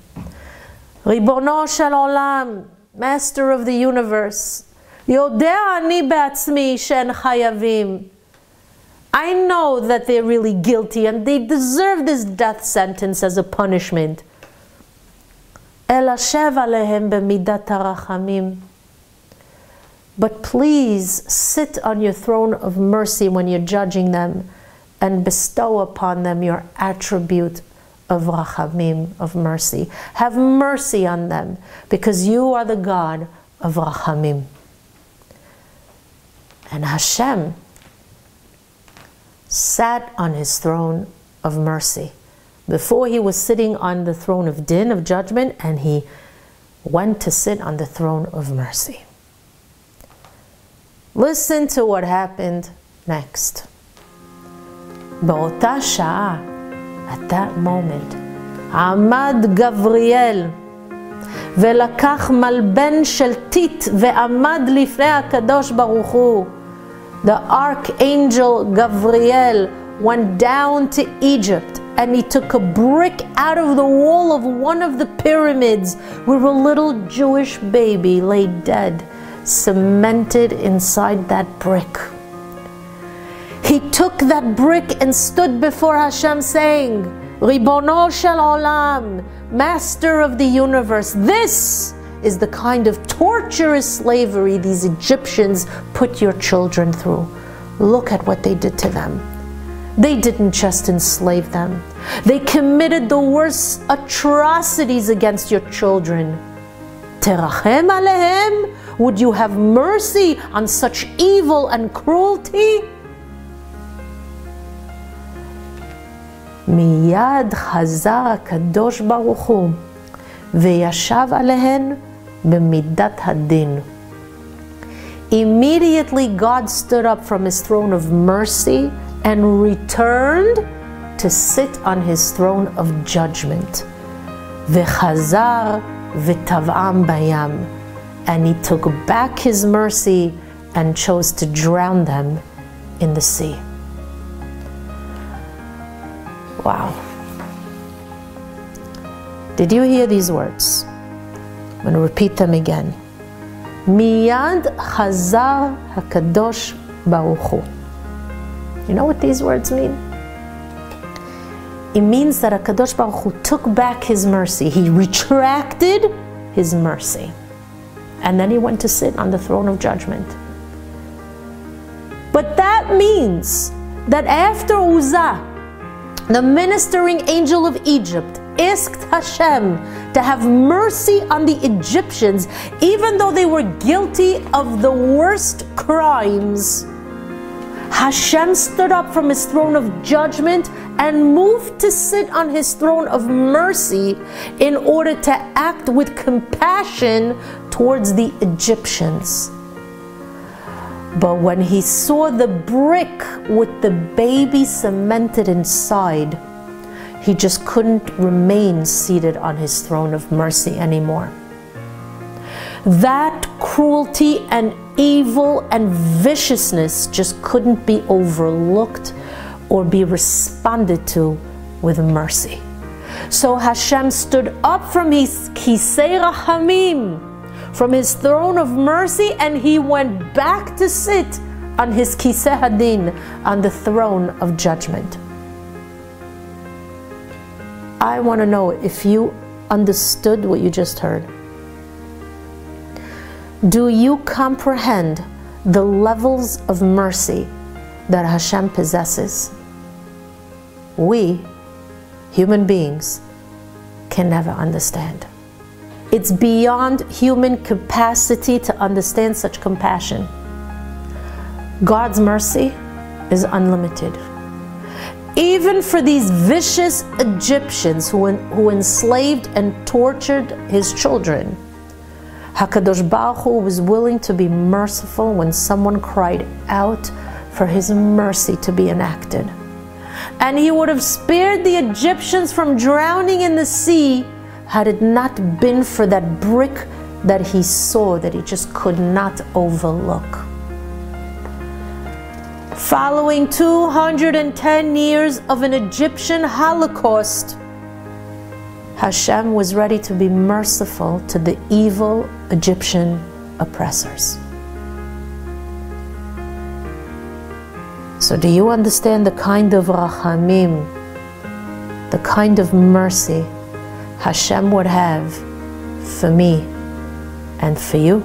Ribono shel olam, master of the universe, Yodea ani be'atzmi she'en chayavim. I know that they're really guilty and they deserve this death sentence as a punishment. Ela shev alehem b'midat harachamim. But please sit on your throne of mercy when you're judging them and bestow upon them your attribute of Rachamim, of mercy. Have mercy on them, because you are the God of Rachamim. And Hashem sat on his throne of mercy. Before he was sitting on the throne of Din, of judgment, and he went to sit on the throne of mercy. Listen to what happened next. Ba'ota sha'a, at that moment, Amad Gavriel, Velakach Malben Sheltit, Ve'amad Lifnei HaKadosh Baruch Hu. The archangel Gavriel went down to Egypt and he took a brick out of the wall of one of the pyramids where a little Jewish baby lay dead, cemented inside that brick. He took that brick and stood before Hashem saying, Ribono shel olam, master of the universe, this is the kind of torturous slavery these Egyptians put your children through. Look at what they did to them. They didn't just enslave them. They committed the worst atrocities against your children. Terachem alehem, would you have mercy on such evil and cruelty? Miyad Chazar HaKadosh Baruch Hu Veyashav Alehen B'midat Hadin. Immediately God stood up from his throne of mercy and returned to sit on his throne of judgment. V'chazar v'tav'am bayam, and he took back his mercy and chose to drown them in the sea. Wow. Did you hear these words? I'm going to repeat them again. Miyad Chazar HaKadosh Baruch Hu. You know what these words mean? It means that HaKadosh Baruch Hu took back his mercy. He retracted his mercy. And then he went to sit on the throne of judgment. But that means that after Uzzah, the ministering angel of Egypt asked Hashem to have mercy on the Egyptians, even though they were guilty of the worst crimes. Hashem stood up from his throne of judgment and moved to sit on his throne of mercy in order to act with compassion towards the Egyptians. But when he saw the brick with the baby cemented inside, he just couldn't remain seated on his throne of mercy anymore. That cruelty and evil and viciousness just couldn't be overlooked or be responded to with mercy. So Hashem stood up from his Kisei Rachamim, from his throne of mercy, and he went back to sit on his Kisei Hadin, on the throne of judgment. I want to know if you understood what you just heard. Do you comprehend the levels of mercy that Hashem possesses? We, human beings, can never understand. It's beyond human capacity to understand such compassion. God's mercy is unlimited. Even for these vicious Egyptians who enslaved and tortured his children, HaKadosh Baruch Hu was willing to be merciful when someone cried out for his mercy to be enacted. And he would have spared the Egyptians from drowning in the sea had it not been for that brick that he saw, that he just could not overlook. Following 210 years of an Egyptian Holocaust, Hashem was ready to be merciful to the evil Egyptian oppressors. So do you understand the kind of rachamim, the kind of mercy Hashem would have for me and for you,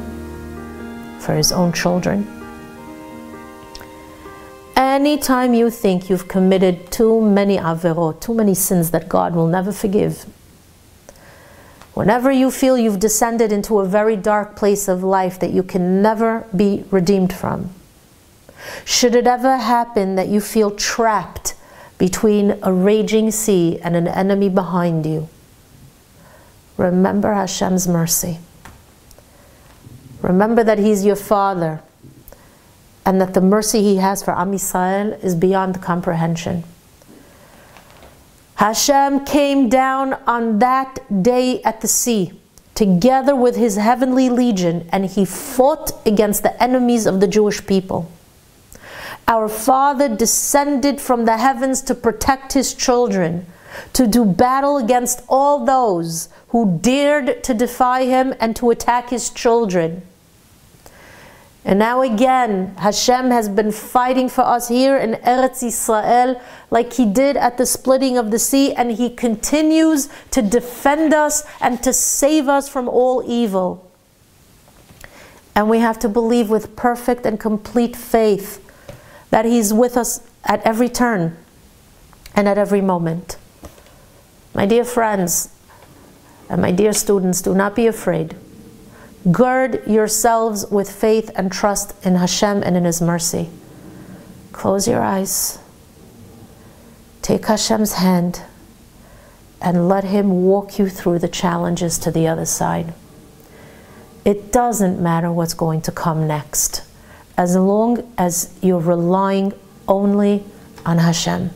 for his own children? Anytime you think you've committed too many averot, too many sins that God will never forgive, whenever you feel you've descended into a very dark place of life that you can never be redeemed from, should it ever happen that you feel trapped between a raging sea and an enemy behind you, remember Hashem's mercy. Remember that He's your Father, and that the mercy He has for Am Yisrael is beyond comprehension. Hashem came down on that day at the sea, together with His heavenly legion, and He fought against the enemies of the Jewish people. Our Father descended from the heavens to protect His children, to do battle against all those who dared to defy Him and to attack His children. And now again, Hashem has been fighting for us here in Eretz Yisrael like He did at the splitting of the sea, and He continues to defend us and to save us from all evil. And we have to believe with perfect and complete faith that He's with us at every turn and at every moment. My dear friends and my dear students, do not be afraid. Gird yourselves with faith and trust in Hashem and in His mercy. Close your eyes. Take Hashem's hand and let Him walk you through the challenges to the other side. It doesn't matter what's going to come next, as long as you're relying only on Hashem.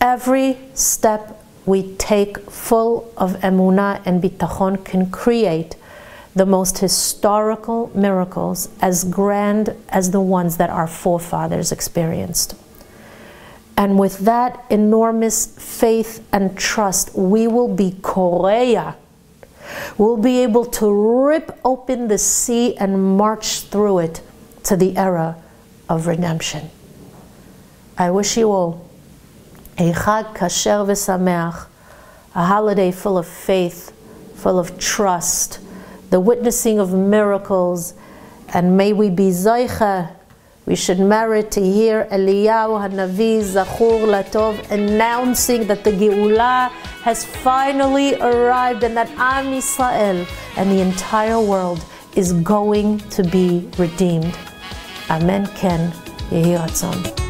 Every step we take full of emunah and bitachon can create the most historical miracles, as grand as the ones that our forefathers experienced. And with that enormous faith and trust, we will be Korea. We'll be able to rip open the sea and march through it to the era of redemption. I wish you all a Chag Kasher V'Sameach, a holiday full of faith, full of trust, the witnessing of miracles, and may we be Zoicha We should merit to hear Eliyahu HaNavi, Zachur Latov, announcing that the Geulah has finally arrived and that Am Yisrael and the entire world is going to be redeemed. Amen, Ken. Yehi Ratzon.